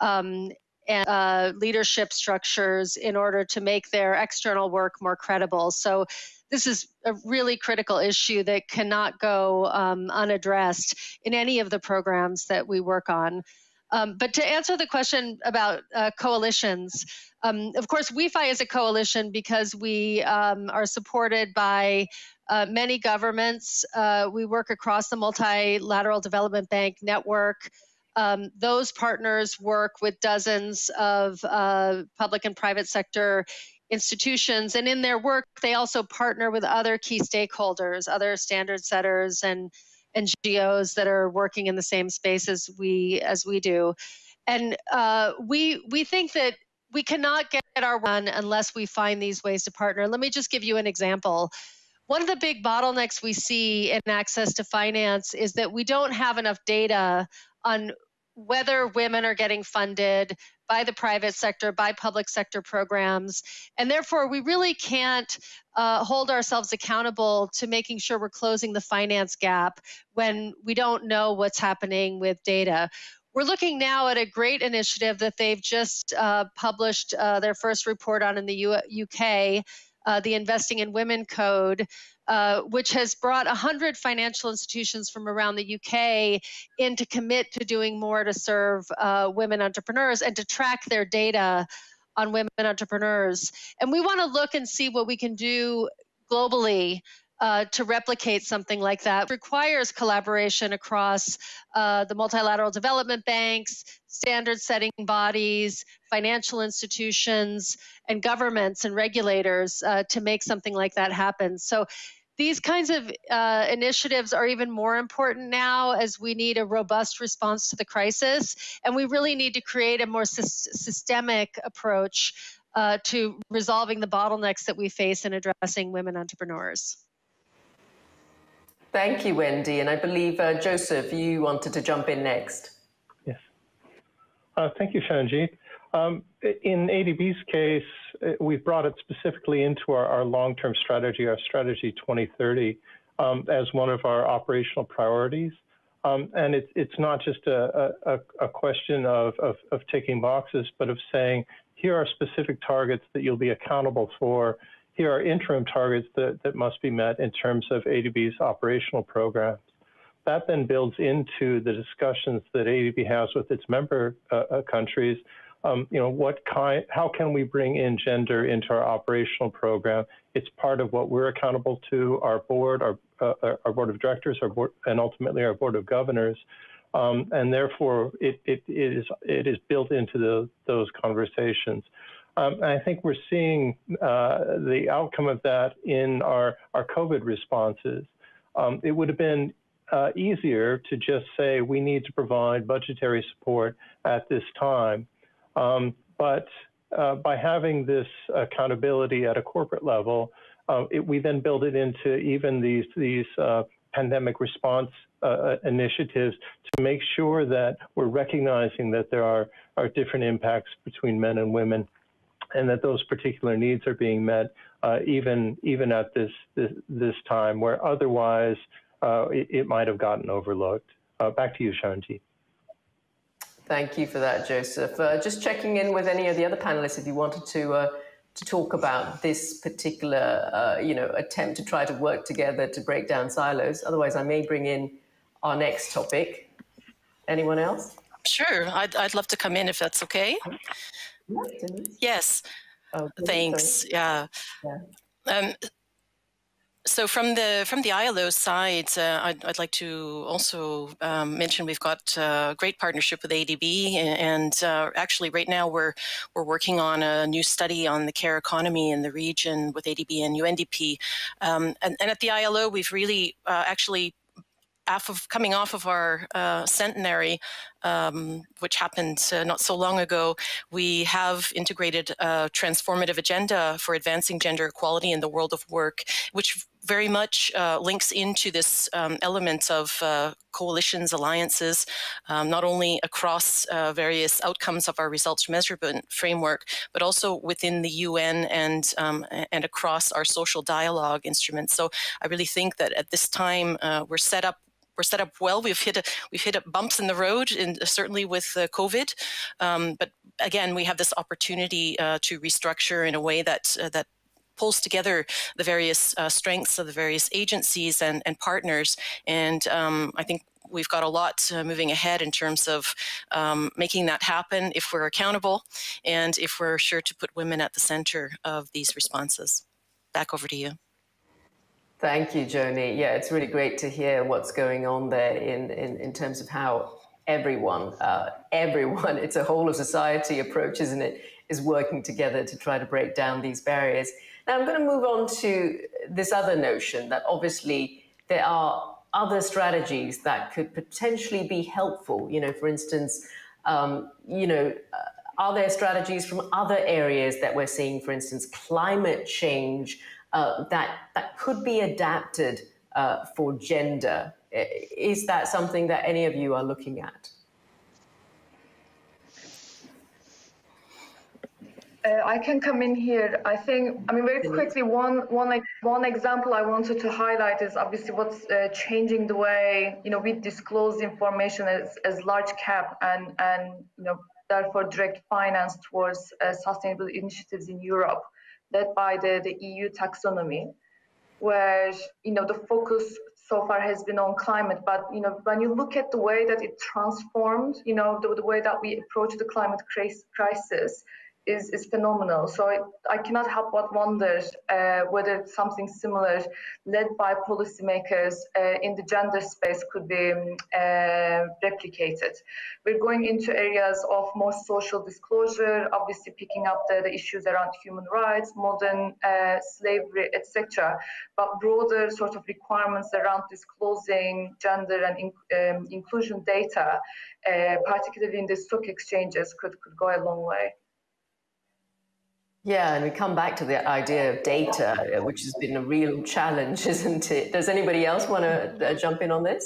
um, and uh, leadership structures in order to make their external work more credible. So this is a really critical issue that cannot go um, unaddressed in any of the programs that we work on. Um, but to answer the question about uh, coalitions, um, of course, We-Fi is a coalition because we um, are supported by uh, many governments. Uh, we work across the Multilateral Development Bank network. Um, those partners work with dozens of uh, public and private sector institutions, and in their work, they also partner with other key stakeholders, other standard setters, and N G Os that are working in the same space as we as we do, and uh, we we think that we cannot get our work done unless we find these ways to partner. Let me just give you an example. One of the big bottlenecks we see in access to finance is that we don't have enough data on whether women are getting funded by the private sector, by public sector programs, and therefore we really can't uh, hold ourselves accountable to making sure we're closing the finance gap when we don't know what's happening with data. We're looking now at a great initiative that they've just uh, published uh, their first report on in the U K, uh, the Investing in Women Code, Uh, which has brought one hundred financial institutions from around the U K in to commit to doing more to serve uh, women entrepreneurs and to track their data on women entrepreneurs. And we want to look and see what we can do globally uh, to replicate something like that. It requires collaboration across uh, the multilateral development banks, standard-setting bodies, financial institutions, and governments and regulators uh, to make something like that happen. So these kinds of uh, initiatives are even more important now as we need a robust response to the crisis, and we really need to create a more sy- systemic approach uh, to resolving the bottlenecks that we face in addressing women entrepreneurs. Thank you, Wendy. And I believe, uh, Joseph, you wanted to jump in next. Yes. Uh, thank you, Sharanjit. Um, in A D B's case, we've brought it specifically into our, our long-term strategy, our strategy twenty thirty, um, as one of our operational priorities. Um, and it, it's not just a, a, a question of, of, of ticking boxes, but of saying, here are specific targets that you'll be accountable for. Here are interim targets that, that must be met in terms of A D B's operational programs. That then builds into the discussions that A D B has with its member uh, countries. Um, you know, what kind, how can we bring in gender into our operational program? It's part of what we're accountable to, our board, our, uh, our board of directors, our board, and ultimately our board of governors. Um, and therefore, it, it, it, is, it is built into the, those conversations. Um, and I think we're seeing uh, the outcome of that in our, our COVID responses. Um, it would have been uh, easier to just say, we need to provide budgetary support at this time. Um, but uh, by having this accountability at a corporate level, uh, it, we then build it into even these these uh, pandemic response uh, initiatives to make sure that we're recognizing that there are, are different impacts between men and women, and that those particular needs are being met uh, even even at this, this this time where otherwise uh, it, it might have gotten overlooked. Uh, back to you, Sharanjit. Thank you for that, Joseph. Uh, just checking in with any of the other panelists if you wanted to uh, to talk about this particular, uh, you know, attempt to try to work together to break down silos. Otherwise, I may bring in our next topic. Anyone else? Sure, I'd I'd love to come in if that's okay. Yes. Oh, thanks. Yeah. yeah. Um, So from the from the I L O side, uh, I'd, I'd like to also um, mention we've got a great partnership with A D B, and uh, actually right now we're we're working on a new study on the care economy in the region with A D B and U N D P, um, and, and at the I L O we've really uh, actually. Of coming off of our uh, centenary, um, which happened uh, not so long ago, we have integrated a transformative agenda for advancing gender equality in the world of work, which very much uh, links into this um, element of uh, coalitions, alliances, um, not only across uh, various outcomes of our results measurement framework, but also within the U N and um, and across our social dialogue instruments. So I really think that at this time uh, we're set up we're set up well. We've hit a, we've hit bumps in the road, and certainly with uh, COVID. Um, but again, we have this opportunity uh, to restructure in a way that uh, that. pulls together the various uh, strengths of the various agencies and, and partners. And um, I think we've got a lot uh, moving ahead in terms of um, making that happen if we're accountable and if we're sure to put women at the center of these responses. Back over to you. Thank you, Joni. Yeah, it's really great to hear what's going on there in, in, in terms of how everyone, uh, everyone, it's a whole of society approach, isn't it, is working together to try to break down these barriers. Now, I'm going to move on to this other notion that obviously there are other strategies that could potentially be helpful. You know, for instance, um, you know, uh, are there strategies from other areas that we're seeing, for instance, climate change, uh, that, that could be adapted uh, for gender? Is that something that any of you are looking at? Uh, I can come in here. I think, I mean, very quickly, one, one, one example I wanted to highlight is obviously what's uh, changing the way, you know, we disclose information as, as large cap and, and, you know, therefore direct finance towards uh, sustainable initiatives in Europe, led by the, the E U taxonomy, where, you know, the focus so far has been on climate. But, you know, when you look at the way that it transformed, you know, the, the way that we approach the climate crisis, Is, is phenomenal. So I, I cannot help but wonder uh, whether something similar led by policymakers uh, in the gender space could be uh, replicated. We're going into areas of more social disclosure, obviously picking up the, the issues around human rights, modern uh, slavery, et cetera. But broader sort of requirements around disclosing gender and in, um, inclusion data, uh, particularly in the stock exchanges, could, could go a long way. Yeah, and we come back to the idea of data, which has been a real challenge, isn't it? Does anybody else want to uh, jump in on this?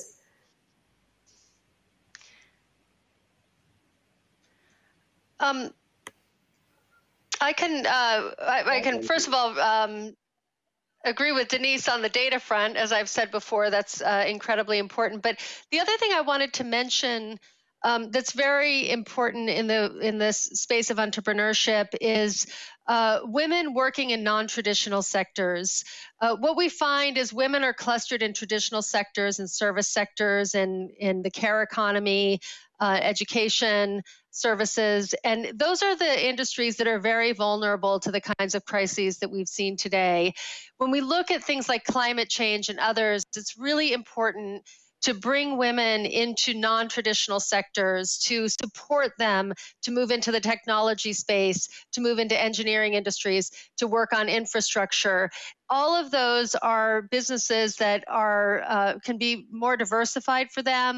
Um, I can, uh, I, I can, first of all, um, agree with Denise on the data front. As I've said before, that's uh, incredibly important. But the other thing I wanted to mention Um, that's very important in the in this space of entrepreneurship is uh, women working in non-traditional sectors. Uh, what we find is women are clustered in traditional sectors and service sectors and in the care economy, uh, education, services, and those are the industries that are very vulnerable to the kinds of crises that we've seen today. When we look at things like climate change and others, it's really important to bring women into non-traditional sectors, to support them, to move into the technology space, to move into engineering industries, to work on infrastructure. All of those are businesses that are uh, can be more diversified for them,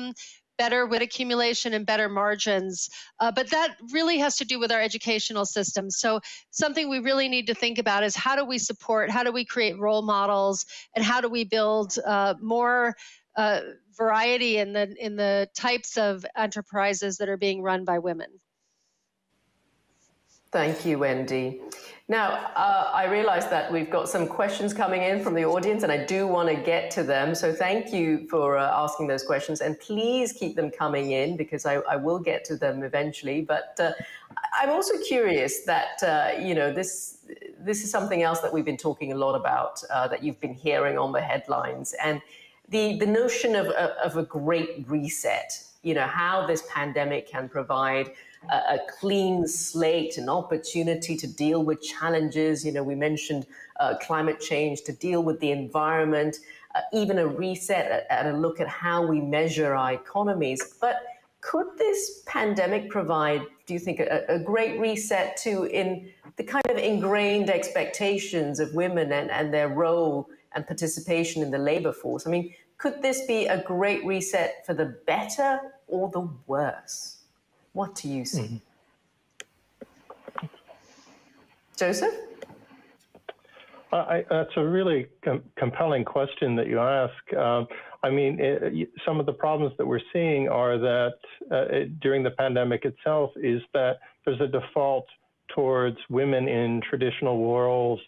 better with accumulation and better margins. Uh, but that really has to do with our educational system. So something we really need to think about is how do we support, how do we create role models, and how do we build uh, more Uh, variety in the in the types of enterprises that are being run by women. Thank you, Wendy. Now, uh, I realize that we've got some questions coming in from the audience, and I do want to get to them. So thank you for uh, asking those questions, and please keep them coming in because I, I will get to them eventually. But uh, I'm also curious that, uh, you know, this, this is something else that we've been talking a lot about, uh, that you've been hearing on the headlines. And The, the notion of, of a great reset, you know, how this pandemic can provide a, a clean slate, an opportunity to deal with challenges. You know, we mentioned uh, climate change, to deal with the environment, uh, even a reset and a look at how we measure our economies. But could this pandemic provide, do you think, a, a great reset too in the kind of ingrained expectations of women and, and their role and participation in the labor force? I mean, could this be a great reset for the better or the worse? What do you see? Mm-hmm. Joseph? I, that's a really com compelling question that you ask. Um, I mean, it, some of the problems that we're seeing are that uh, it, during the pandemic itself is that there's a default towards women in traditional roles,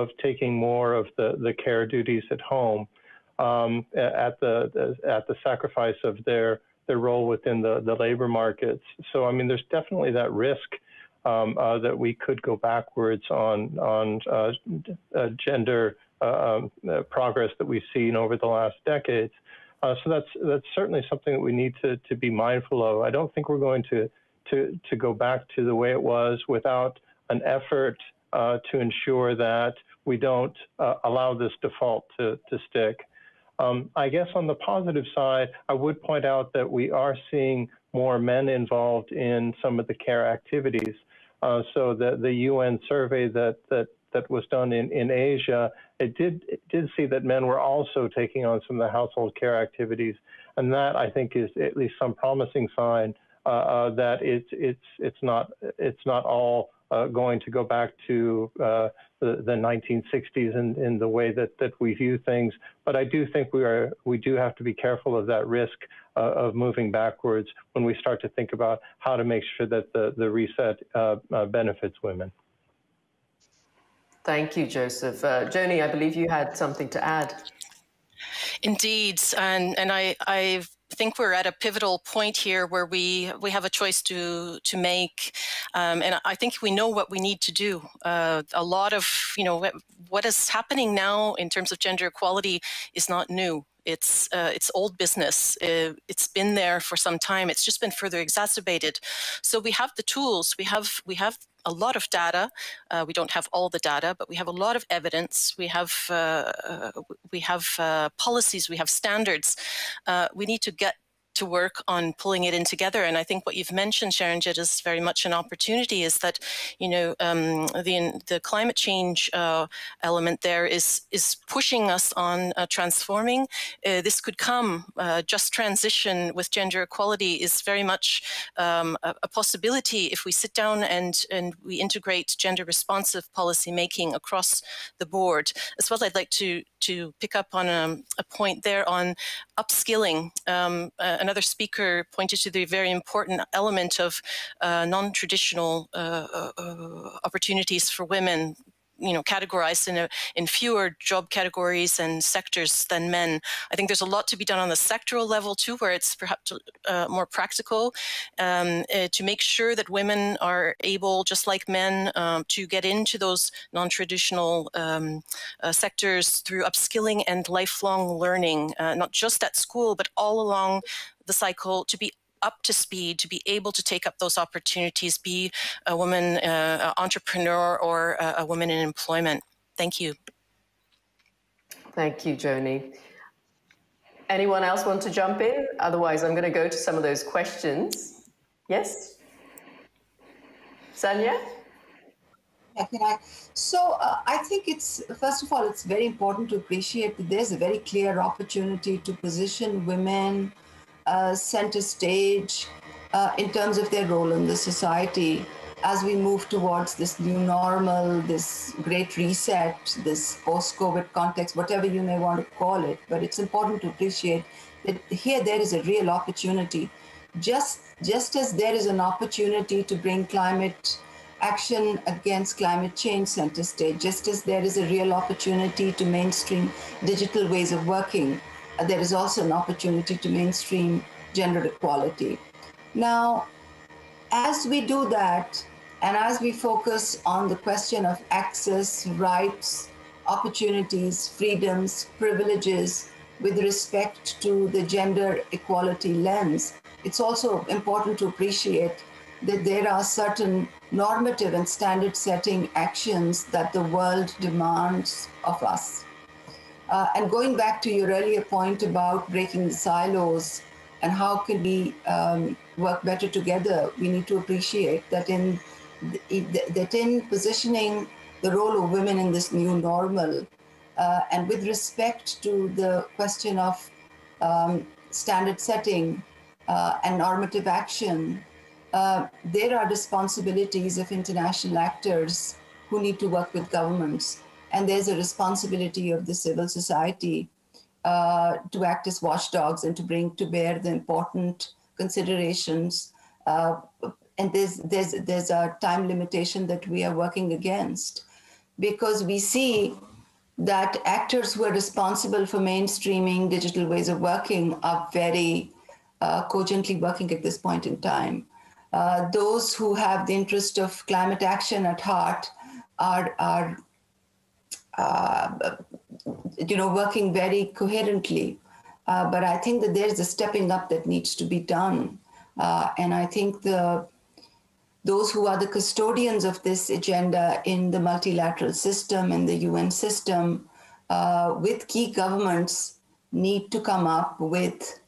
of taking more of the, the care duties at home. um, at the at the sacrifice of their their role within the the labor markets. So I mean, there's definitely that risk um, uh, that we could go backwards on on uh, uh, gender uh, um, uh, progress that we've seen over the last decades. Uh, so that's that's certainly something that we need to to be mindful of. I don't think we're going to to to go back to the way it was without an effort uh, to ensure that we don't uh, allow this default to to stick. Um, I guess on the positive side, I would point out that we are seeing more men involved in some of the care activities. Uh, so the the U N survey that that that was done in in Asia, it did it did see that men were also taking on some of the household care activities, and that I think is at least some promising sign uh, uh, that it's it's it's not it's not all uh, going to go back to uh, the the nineteen sixties in, in the way that that we view things. But I do think we are we do have to be careful of that risk uh, of moving backwards when we start to think about how to make sure that the the reset uh, uh, benefits women. Thank you, Joseph. Uh, Joni, I believe you had something to add. Indeed, and, and I, I think we're at a pivotal point here where we, we have a choice to, to make, um, and I think we know what we need to do. Uh, a lot of, you know, what, what is happening now in terms of gender equality is not new. It's uh, it's old business. Uh, it's been there for some time. It's just been further exacerbated. So we have the tools. We have we have a lot of data. Uh, we don't have all the data, but we have a lot of evidence. We have uh, uh, we have uh, policies. We have standards. Uh, we need to get to work on pulling it in together. And I think what you've mentioned, Sharanjit, is very much an opportunity. Is that, you know, um, the the climate change uh, element there is is pushing us on uh, transforming. Uh, this could come. Uh, just transition with gender equality is very much um, a, a possibility if we sit down and and we integrate gender responsive policy making across the board. As well, I'd like to to pick up on a, a point there on upskilling. Um, uh, Another speaker pointed to the very important element of uh, non-traditional uh, uh, opportunities for women, you know, categorized in, a, in fewer job categories and sectors than men. I think there's a lot to be done on the sectoral level too, where it's perhaps uh, more practical um, uh, to make sure that women are able, just like men, um, to get into those non-traditional um, uh, sectors through upskilling and lifelong learning, uh, not just at school, but all along the cycle, to be up to speed, to be able to take up those opportunities, be a woman uh, entrepreneur or a, a woman in employment. Thank you. Thank you, Joni. Anyone else want to jump in? Otherwise, I'm going to go to some of those questions. Yes? Sania? So uh, I think it's, first of all, it's very important to appreciate that there's a very clear opportunity to position women Uh, center stage uh, in terms of their role in the society as we move towards this new normal, this great reset, this post-COVID context, whatever you may want to call it. But it's important to appreciate that here there is a real opportunity. Just, just as there is an opportunity to bring climate action against climate change center stage, just as there is a real opportunity to mainstream digital ways of working, there is also an opportunity to mainstream gender equality. Now, as we do that, and as we focus on the question of access, rights, opportunities, freedoms, privileges, with respect to the gender equality lens, it's also important to appreciate that there are certain normative and standard setting actions that the world demands of us. Uh, and going back to your earlier point about breaking the silos and how can we um, work better together, we need to appreciate that in, that in positioning the role of women in this new normal, uh, and with respect to the question of um, standard setting uh, and normative action, uh, there are responsibilities of international actors who need to work with governments. And there's a responsibility of the civil society uh, to act as watchdogs and to bring to bear the important considerations. Uh, and there's, there's, there's a time limitation that we are working against, because we see that actors who are responsible for mainstreaming digital ways of working are very uh, cogently working at this point in time. Uh, those who have the interest of climate action at heart are, are uh, you know, working very coherently. Uh, but I think that there's a stepping up that needs to be done. Uh, and I think the those who are the custodians of this agenda in the multilateral system, in the U N system, uh, with key governments, need to come up with,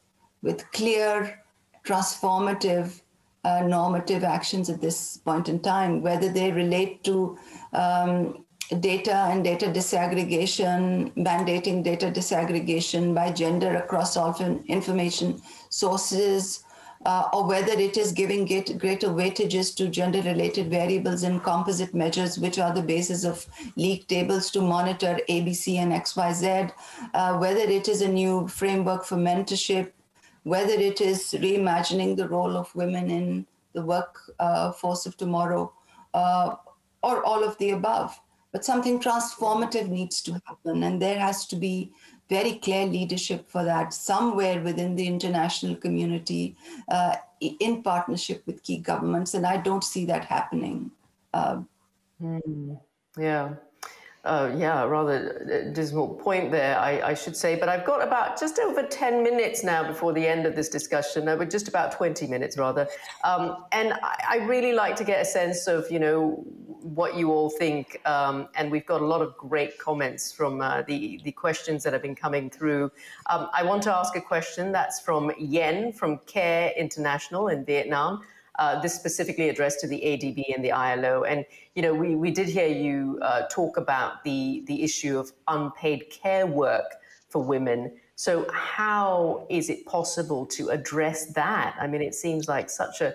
with clear, transformative, uh, normative actions at this point in time, whether they relate to um, data and data disaggregation, mandating data disaggregation by gender across all information sources, Uh, or whether it is giving it greater weightages to gender-related variables in composite measures, which are the basis of league tables to monitor A B C and X Y Z, uh, whether it is a new framework for mentorship, whether it is reimagining the role of women in the workforce uh, force of tomorrow, uh, or all of the above. But something transformative needs to happen, and there has to be very clear leadership for that somewhere within the international community uh, in partnership with key governments. And I don't see that happening. Uh, mm, yeah. Uh, yeah, rather dismal point there, I, I should say. But I've got about just over ten minutes now before the end of this discussion. We're just about twenty minutes, rather. Um, and I, I really like to get a sense of, you know, what you all think. Um, and we've got a lot of great comments from uh, the, the questions that have been coming through. Um, I want to ask a question that's from Yen from Care International in Vietnam. Uh, this specifically addressed to the A D B and the I L O. And, you know, we, we did hear you uh, talk about the, the issue of unpaid care work for women. So how is it possible to address that? I mean, it seems like such a,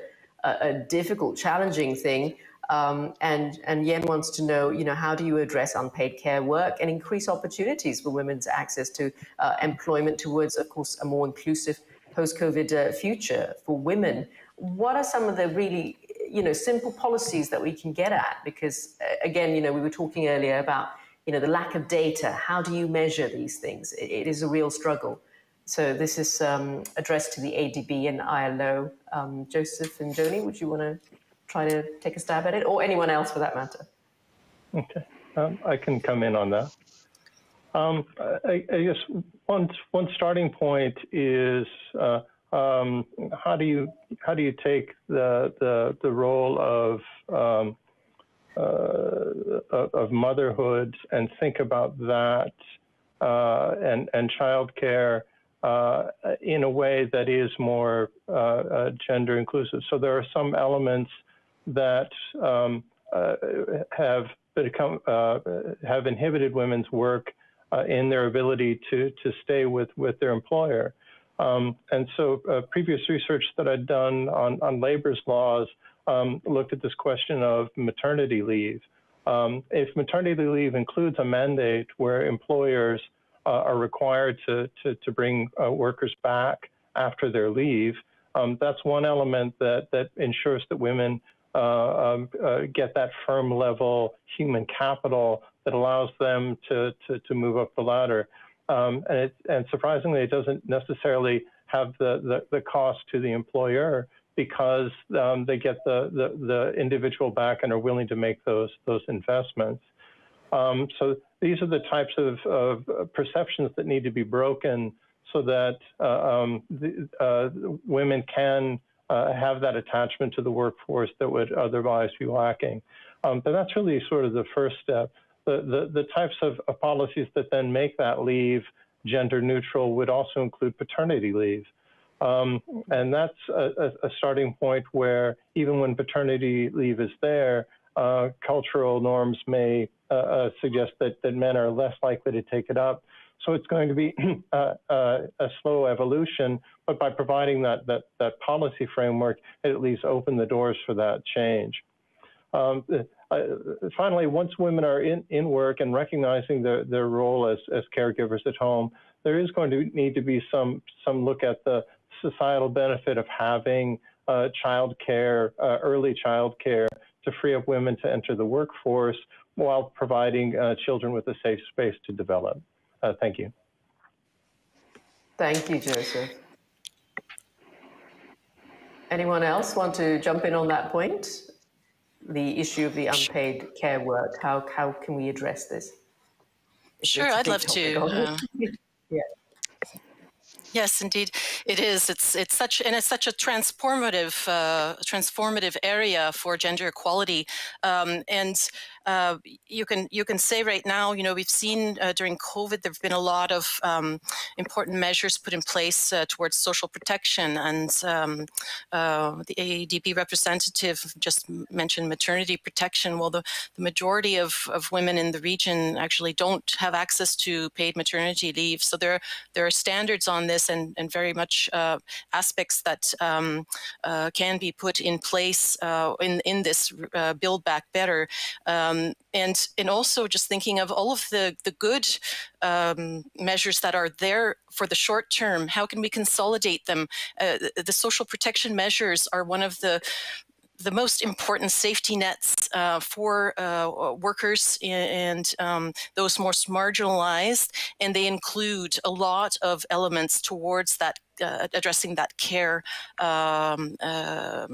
a, a difficult, challenging thing. Um, and, and Yen wants to know, you know, how do you address unpaid care work and increase opportunities for women's access to uh, employment towards, of course, a more inclusive post-COVID uh, future for women? What are some of the really, you know, simple policies that we can get at? Because, again, you know, we were talking earlier about, you know, the lack of data. How do you measure these things? It is a real struggle. So this is um, addressed to the A D B and I L O. Um, Joseph and Joni, would you want to try to take a stab at it? Or anyone else for that matter? Okay, um, I can come in on that. Um, I, I guess one, one starting point is... Uh, Um, how do you how do you take the the, the role of um, uh, of motherhood and think about that uh, and and childcare uh, in a way that is more uh, uh, gender inclusive? So there are some elements that um, uh, have become uh, have inhibited women's work uh, in their ability to to stay with with their employer. Um, and so uh, previous research that I'd done on, on labor's laws um, looked at this question of maternity leave. Um, if maternity leave includes a mandate where employers uh, are required to, to, to bring uh, workers back after their leave, um, that's one element that, that ensures that women uh, um, uh, get that firm level human capital that allows them to, to, to move up the ladder. Um, and, it, and surprisingly, it doesn't necessarily have the, the, the cost to the employer because um, they get the, the, the individual back and are willing to make those, those investments. Um, so these are the types of, of perceptions that need to be broken so that uh, um, the, uh, women can uh, have that attachment to the workforce that would otherwise be lacking. Um, but that's really sort of the first step. The, the, the types of, of policies that then make that leave gender neutral would also include paternity leave. Um, and that's a, a starting point where even when paternity leave is there, uh, cultural norms may uh, uh, suggest that, that men are less likely to take it up. So it's going to be a, a, a slow evolution, but by providing that, that, that policy framework, it at least opened the doors for that change. Um, Uh, finally, once women are in, in work and recognizing their, their role as, as caregivers at home, there is going to need to be some, some look at the societal benefit of having uh, child care, uh, early child care, to free up women to enter the workforce, while providing uh, children with a safe space to develop. Uh, thank you. Thank you, Joseph. Anyone else want to jump in on that point? The issue of the unpaid care work, how, how can we address this? Sure, I'd love to. Uh, yeah. Yes, indeed, it is. It's it's such and it's such a transformative uh, transformative area for gender equality. Um, and uh, you can you can say right now, you know, we've seen uh, during COVID there've been a lot of um, important measures put in place uh, towards social protection. And um, uh, the A D B representative just mentioned maternity protection. Well, the, the majority of of women in the region actually don't have access to paid maternity leave. So there there are standards on this. And, and very much uh, aspects that um, uh, can be put in place uh, in, in this uh, Build Back Better. Um, and, and also just thinking of all of the, the good um, measures that are there for the short term, how can we consolidate them? Uh, the, the social protection measures are one of the the most important safety nets uh, for uh, workers and um, those most marginalized, and they include a lot of elements towards that Uh, addressing that care um, uh,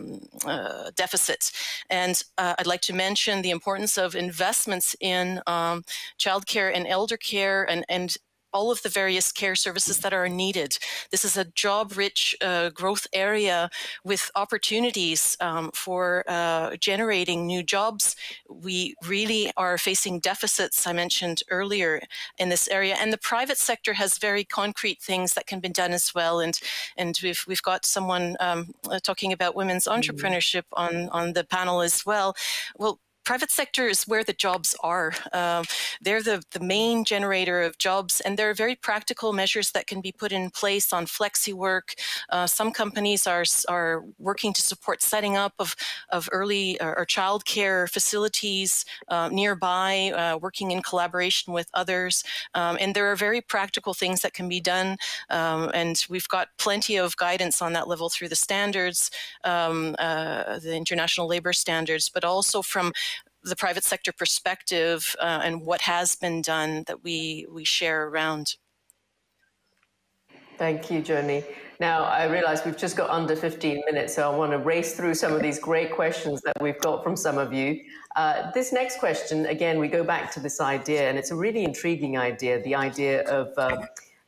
uh, deficit. And uh, I'd like to mention the importance of investments in um, childcare and elder care and, and all of the various care services that are needed. This is a job-rich uh, growth area with opportunities um, for uh, generating new jobs. We really are facing deficits, I mentioned earlier, in this area. And the private sector has very concrete things that can be done as well. And, and we've, we've got someone um, talking about women's entrepreneurship on, on the panel as well. Well, private sector is where the jobs are. Uh, they're the, the main generator of jobs, and there are very practical measures that can be put in place on flexi work. Uh, some companies are, are working to support setting up of, of early or, or childcare facilities uh, nearby, uh, working in collaboration with others. Um, and there are very practical things that can be done. Um, and we've got plenty of guidance on that level through the standards, um, uh, the International Labour Standards, but also from the private sector perspective uh, and what has been done that we, we share around. Thank you, Joni. Now, I realize we've just got under fifteen minutes, so I want to race through some of these great questions that we've got from some of you. Uh, this next question, again, we go back to this idea, and it's a really intriguing idea, the idea of uh,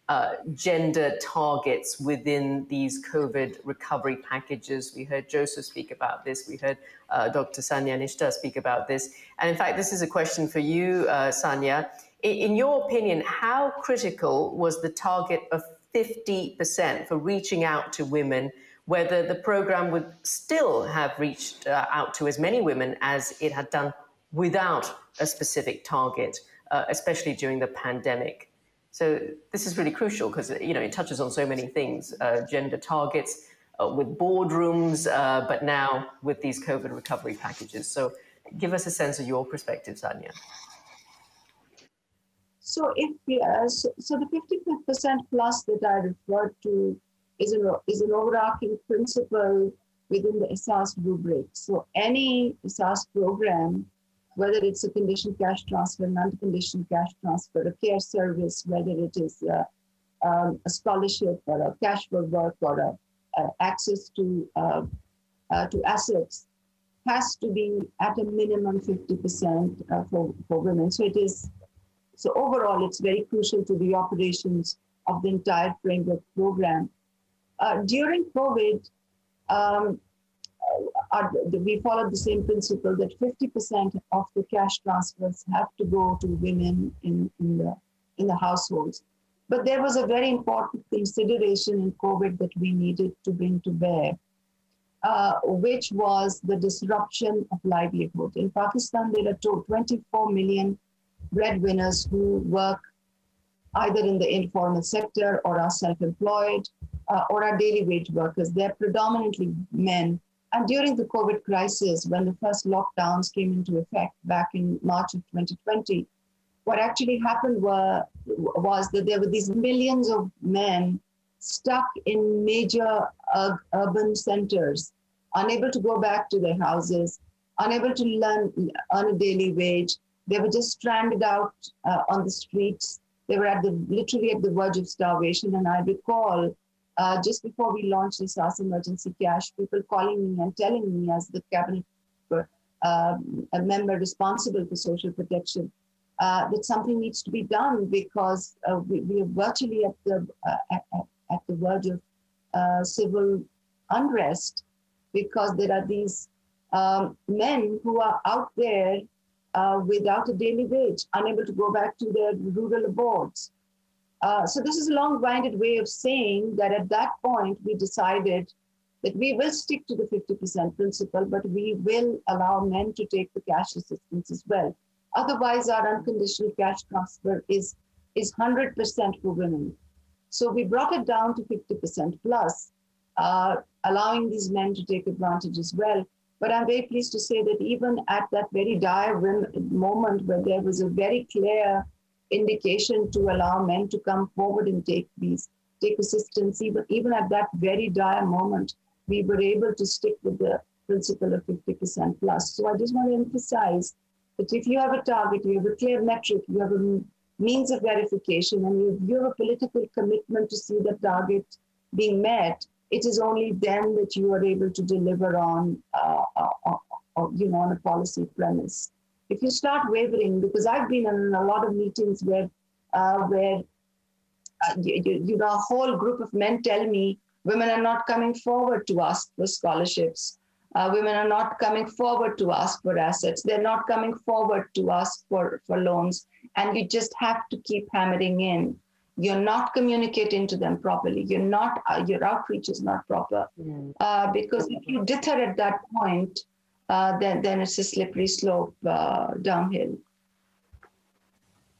uh, gender targets within these COVID recovery packages. We heard Joseph speak about this. We heard Uh, Doctor Sania Nishtar speak about this. And in fact, this is a question for you, uh, Sania. In, in your opinion, how critical was the target of fifty percent for reaching out to women, whether the program would still have reached uh, out to as many women as it had done without a specific target, uh, especially during the pandemic? So this is really crucial because, you know, it touches on so many things, uh, gender targets, with boardrooms, uh, but now with these COVID recovery packages. So give us a sense of your perspective, Sania. So if uh, so, so the fifty percent plus that I referred to is an, is an overarching principle within the Ehsaas rubric. So any Ehsaas program, whether it's a conditioned cash transfer, non-conditioned cash transfer, a care service, whether it is uh, um, a scholarship or a cash for work or a Uh, access to uh, uh, to assets, has to be at a minimum fifty percent uh, for, for women. So it is, so overall it's very crucial to the operations of the entire framework program. Uh, during COVID, um, our, we followed the same principle that fifty percent of the cash transfers have to go to women in, in, the, in the households. But there was a very important consideration in COVID that we needed to bring to bear, uh, which was the disruption of livelihood. In Pakistan, there are twenty-four million breadwinners who work either in the informal sector or are self-employed uh, or are daily wage workers. They're predominantly men. And during the COVID crisis, when the first lockdowns came into effect back in March of twenty twenty, what actually happened were, was that there were these millions of men stuck in major uh, urban centers, unable to go back to their houses, unable to learn, earn a daily wage, They were just stranded out uh, on the streets. They were at the, literally at the verge of starvation. And I recall uh, just before we launched Ehsaas Emergency Cash, people calling me and telling me as the cabinet uh, a member responsible for social protection, uh, that something needs to be done because uh, we, we are virtually at the, uh, at, at the verge of uh, civil unrest, because there are these um, men who are out there uh, without a daily wage, unable to go back to their rural abodes. Uh, so this is a long-winded way of saying that at that point, we decided that we will stick to the fifty percent principle, but we will allow men to take the cash assistance as well. Otherwise, our unconditional cash transfer is, is one hundred percent for women. So we brought it down to fifty percent plus, uh, allowing these men to take advantage as well. But I'm very pleased to say that even at that very dire moment where there was a very clear indication to allow men to come forward and take these, take assistance, even, even at that very dire moment, we were able to stick with the principle of fifty percent plus. So I just want to emphasize that if you have a target, you have a clear metric, you have a means of verification, and you, you have a political commitment to see the target being met, it is only then that you are able to deliver on, uh, uh, uh, you know, on a policy premise. If you start wavering, because I've been in a lot of meetings where, uh, where uh, you, you know, a whole group of men tell me women are not coming forward to ask for scholarships. Uh, women are not coming forward to ask for assets. They're not coming forward to ask for, for loans. And you just have to keep hammering in. You're not communicating to them properly. You're not, uh, your outreach is not proper. Mm. Uh, because if you dither at that point, uh, then, then it's a slippery slope uh, downhill.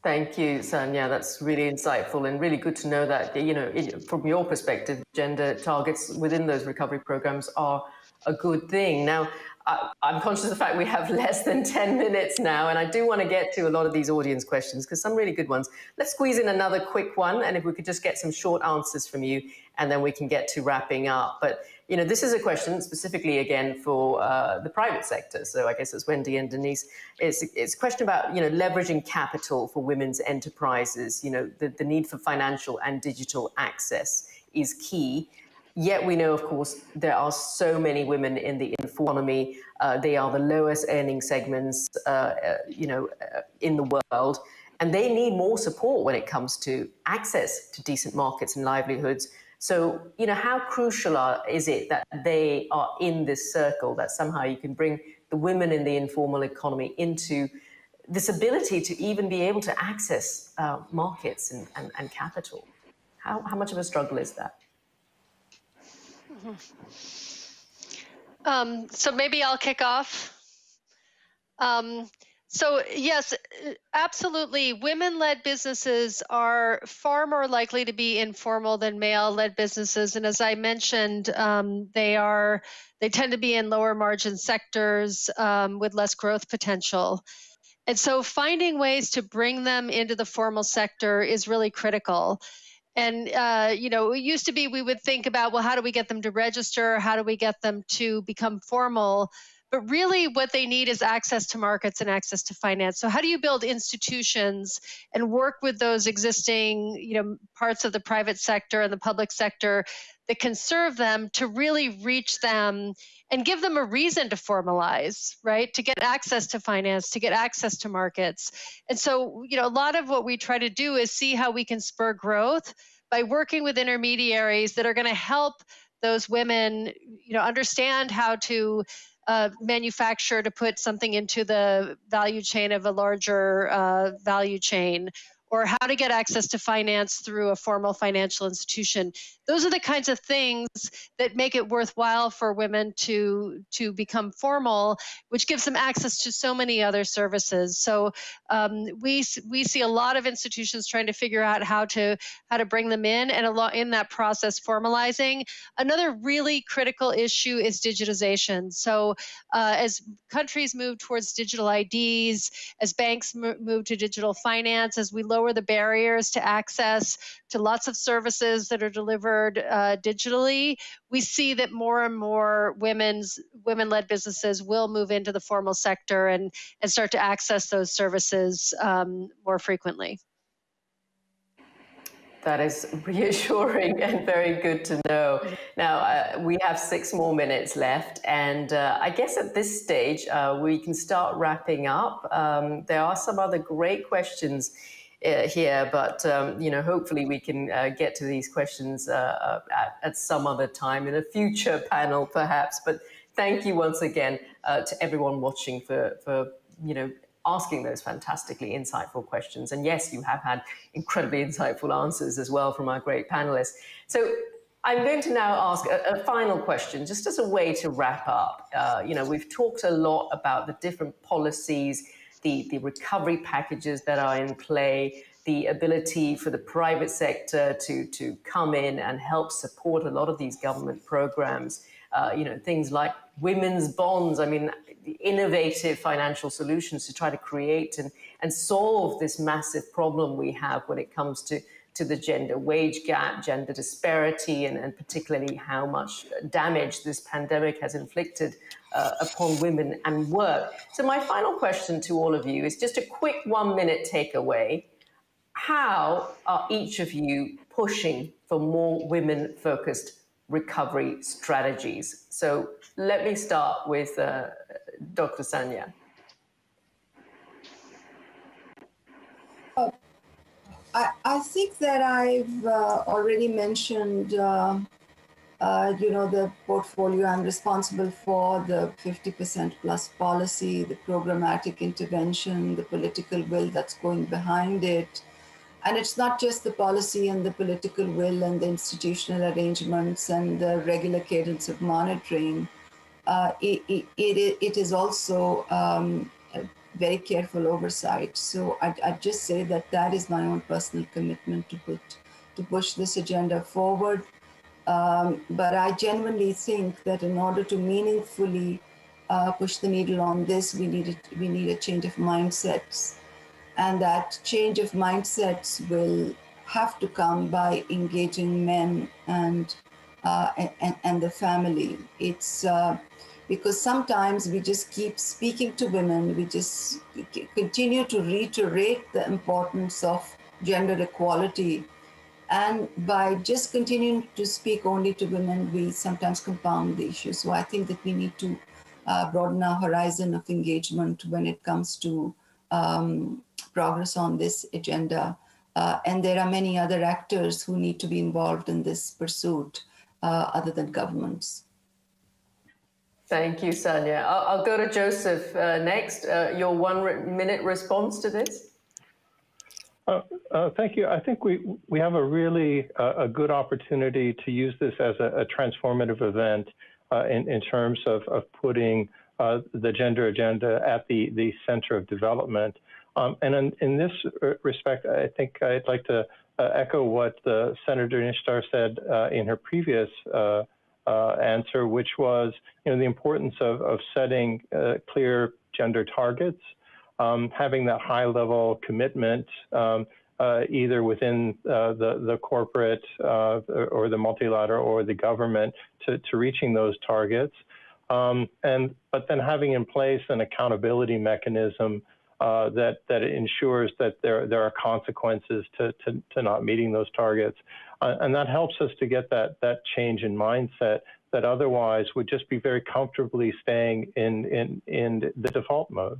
Thank you, Sania. That's really insightful and really good to know that, you know, from your perspective, gender targets within those recovery programs are a good thing. Now, I, I'm conscious of the fact we have less than ten minutes now, and I do want to get to a lot of these audience questions because some really good ones. Let's squeeze in another quick one, and if we could just get some short answers from you, and then we can get to wrapping up. But, you know, this is a question specifically, again, for uh, the private sector. So I guess it's Wendy and Denise. It's, it's a question about, you know, leveraging capital for women's enterprises. You know, the, the need for financial and digital access is key. Yet we know, of course, there are so many women in the informal economy. Uh, they are the lowest earning segments, uh, uh, you know, uh, in the world. And they need more support when it comes to access to decent markets and livelihoods. So, you know, how crucial are, is it that they are in this circle, that somehow you can bring the women in the informal economy into this ability to even be able to access uh, markets and, and, and capital? How, how much of a struggle is that? Um, so maybe I'll kick off. Um, so yes, absolutely. Women-led businesses are far more likely to be informal than male-led businesses. And as I mentioned, um, they are, they tend to be in lower margin sectors um, with less growth potential. And so finding ways to bring them into the formal sector is really critical. And, uh, you know, it used to be we would think about, well, how do we get them to register? How do we get them to become formal? But really what they need is access to markets and access to finance. So how do you build institutions and work with those existing, you know, parts of the private sector and the public sector that can serve them to really reach them and give them a reason to formalize, right? To get access to finance, to get access to markets. And so, you know, a lot of what we try to do is see how we can spur growth by working with intermediaries that are going to help those women, you know, understand how to uh, manufacture, to put something into the value chain of a larger uh, value chain, or how to get access to finance through a formal financial institution. Those are the kinds of things that make it worthwhile for women to, to become formal, which gives them access to so many other services. So um, we, we see a lot of institutions trying to figure out how to, how to bring them in, and a lot in that process formalizing. Another really critical issue is digitization. So uh, as countries move towards digital I Ds, as banks move to digital finance, as we lower lower the barriers to access to lots of services that are delivered uh, digitally, we see that more and more women's women-led businesses will move into the formal sector and, and start to access those services um, more frequently. That is reassuring and very good to know. Now, uh, we have six more minutes left, and uh, I guess at this stage, uh, we can start wrapping up. Um, there are some other great questions uh, here, but um, you know, hopefully we can uh, get to these questions uh, at, at some other time in a future panel, perhaps. But thank you once again uh, to everyone watching for, for you know, asking those fantastically insightful questions. And yes, you have had incredibly insightful answers as well from our great panelists. So I'm going to now ask a, a final question, just as a way to wrap up. Uh, you know, we've talked a lot about the different policies, the, the recovery packages that are in play, the ability for the private sector to, to come in and help support a lot of these government programs. Uh, you know, things like women's bonds, I mean, innovative financial solutions to try to create and, and solve this massive problem we have when it comes to, to the gender wage gap, gender disparity, and, and particularly how much damage this pandemic has inflicted uh, upon women and work. So my final question to all of you is just a quick one minute takeaway. How are each of you pushing for more women-focused recovery strategies? So let me start with uh, Doctor Sania. Uh, I, I think that I've uh, already mentioned, uh, uh, you know, the portfolio I'm responsible for, the fifty percent plus policy, the programmatic intervention, the political will that's going behind it. And it's not just the policy and the political will and the institutional arrangements and the regular cadence of monitoring. Uh, it, it, it, it is also um, very careful oversight. So I'd, I'd just say that that is my own personal commitment to, put, to push this agenda forward. Um, but I genuinely think that in order to meaningfully uh, push the needle on this, we need a, we need a change of mindsets. And that change of mindsets will have to come by engaging men and uh, and, and the family. It's uh, because sometimes we just keep speaking to women. We just continue to reiterate the importance of gender equality. And by just continuing to speak only to women, we sometimes compound the issue. So I think that we need to uh, broaden our horizon of engagement when it comes to um, progress on this agenda. Uh, and there are many other actors who need to be involved in this pursuit uh, other than governments. Thank you, Sania. I'll, I'll go to Joseph uh, next. Uh, your one re minute response to this. Uh, uh, thank you. I think we, we have a really uh, a good opportunity to use this as a, a transformative event uh, in, in terms of, of putting uh, the gender agenda at the, the center of development. Um, and in, in this respect, I think I'd like to uh, echo what uh, Senator Nishtar said uh, in her previous uh, uh, answer, which was, you know, the importance of, of setting uh, clear gender targets, um, having that high-level commitment, um, uh, either within uh, the, the corporate uh, or the multilateral or the government to, to reaching those targets, um, and but then having in place an accountability mechanism Uh, that that it ensures that there there are consequences to to, to not meeting those targets, uh, and that helps us to get that that change in mindset that otherwise would just be very comfortably staying in in in the default mode.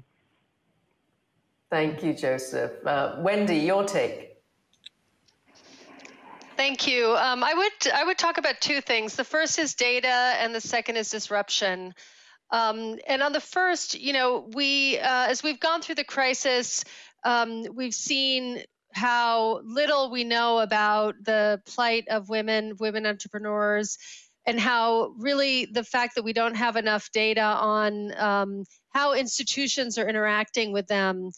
Thank you, Joseph. Uh, Wendy, your take. Thank you. Um, I would I would talk about two things. The first is data, and the second is disruption. Um, and on the first, you know, we, uh, as we've gone through the crisis, um, we've seen how little we know about the plight of women, women entrepreneurs, and how really the fact that we don't have enough data on um, how institutions are interacting with them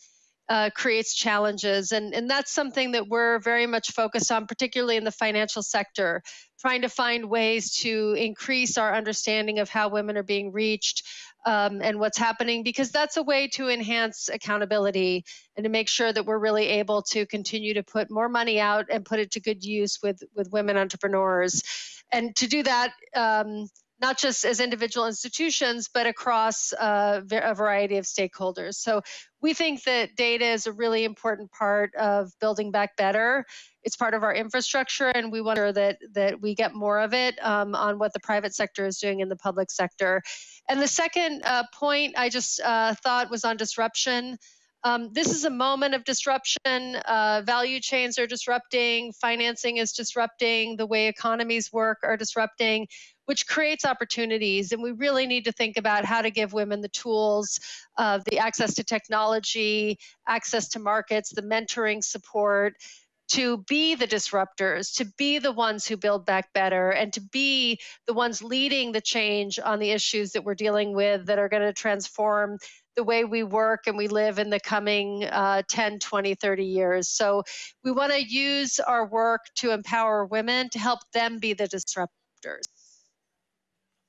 uh, creates challenges. And, and that's something that we're very much focused on, particularly in the financial sector, trying to find ways to increase our understanding of how women are being reached, um, and what's happening, because that's a way to enhance accountability and to make sure that we're really able to continue to put more money out and put it to good use with, with women entrepreneurs. And to do that, um, not just as individual institutions, but across uh, a variety of stakeholders. So we think that data is a really important part of building back better. It's part of our infrastructure, and we wonder that that we get more of it um, on what the private sector is doing in the public sector. And the second uh, point I just uh, thought was on disruption. Um, this is a moment of disruption. Uh, value chains are disrupting. Financing is disrupting. The way economies work are disrupting, which creates opportunities. And we really need to think about how to give women the tools, uh, the access to technology, access to markets, the mentoring support, to be the disruptors, to be the ones who build back better, and to be the ones leading the change on the issues that we're dealing with that are going to transform the way we work and we live in the coming uh, ten, twenty, thirty years. So we want to use our work to empower women, to help them be the disruptors.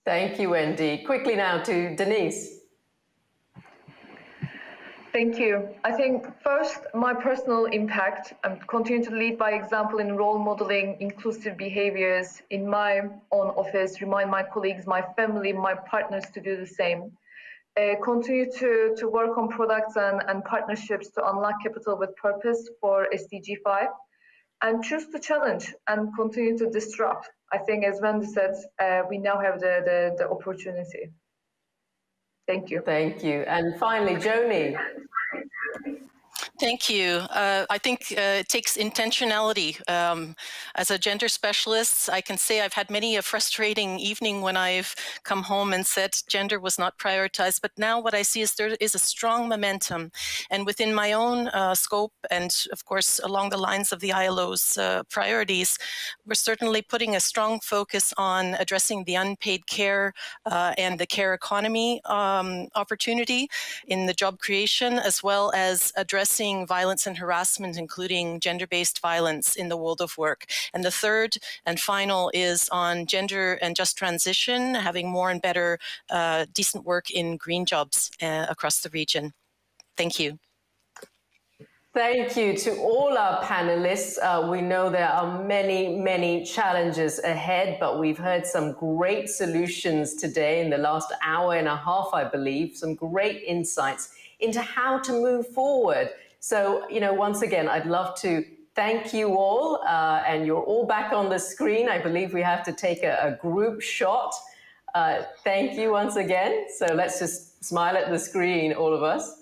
Thank you, Wendy. Quickly now to Denise. Thank you. I think first, my personal impact, I'm continuing to lead by example in role modeling inclusive behaviors in my own office, remind my colleagues, my family, my partners to do the same. Uh, continue to, to work on products and, and partnerships to unlock capital with purpose for S D G five, and choose to challenge and continue to disrupt. I think, as Wendy said, uh, we now have the, the, the opportunity. Thank you. Thank you. And finally, Joni. Thank you. Uh, I think uh, it takes intentionality. Um, as a gender specialist, I can say I've had many a frustrating evening when I've come home and said gender was not prioritized. But now what I see is there is a strong momentum. And within my own uh, scope, and of course, along the lines of the I L O's uh, priorities, we're certainly putting a strong focus on addressing the unpaid care uh, and the care economy um, opportunity in the job creation, as well as addressing violence and harassment, including gender-based violence in the world of work. And the third and final is on gender and just transition, having more and better uh, decent work in green jobs uh, across the region. Thank you. Thank you to all our panelists. Uh, we know there are many, many challenges ahead, but we've heard some great solutions today in the last hour and a half, I believe, some great insights into how to move forward. So, you know, once again, I'd love to thank you all, uh, and you're all back on the screen. I believe we have to take a, a group shot. Uh, thank you once again. So let's just smile at the screen, all of us.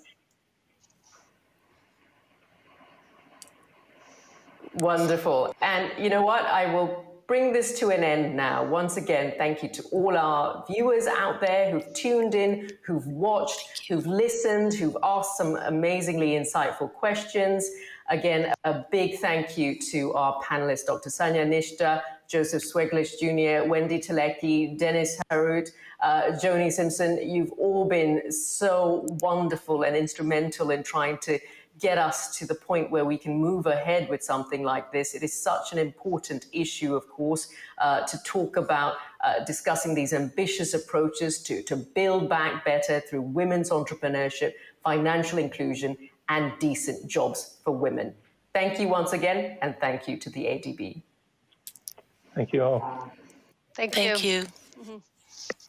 Wonderful. And you know what? I will bring this to an end now. Once again, thank you to all our viewers out there who've tuned in, who've watched, who've listened, who've asked some amazingly insightful questions. Again, a big thank you to our panelists, Doctor Sania Nishtar, Joseph Zveglich Junior, Wendy Teleki, Denise Hurut, uh, Joni Simpson. You've all been so wonderful and instrumental in trying to get us to the point where we can move ahead with something like this. It is such an important issue, of course, uh, to talk about uh, discussing these ambitious approaches to, to build back better through women's entrepreneurship, financial inclusion, and decent jobs for women. Thank you once again, and thank you to the A D B. Thank you all. Thank you. Thank you. Mm-hmm.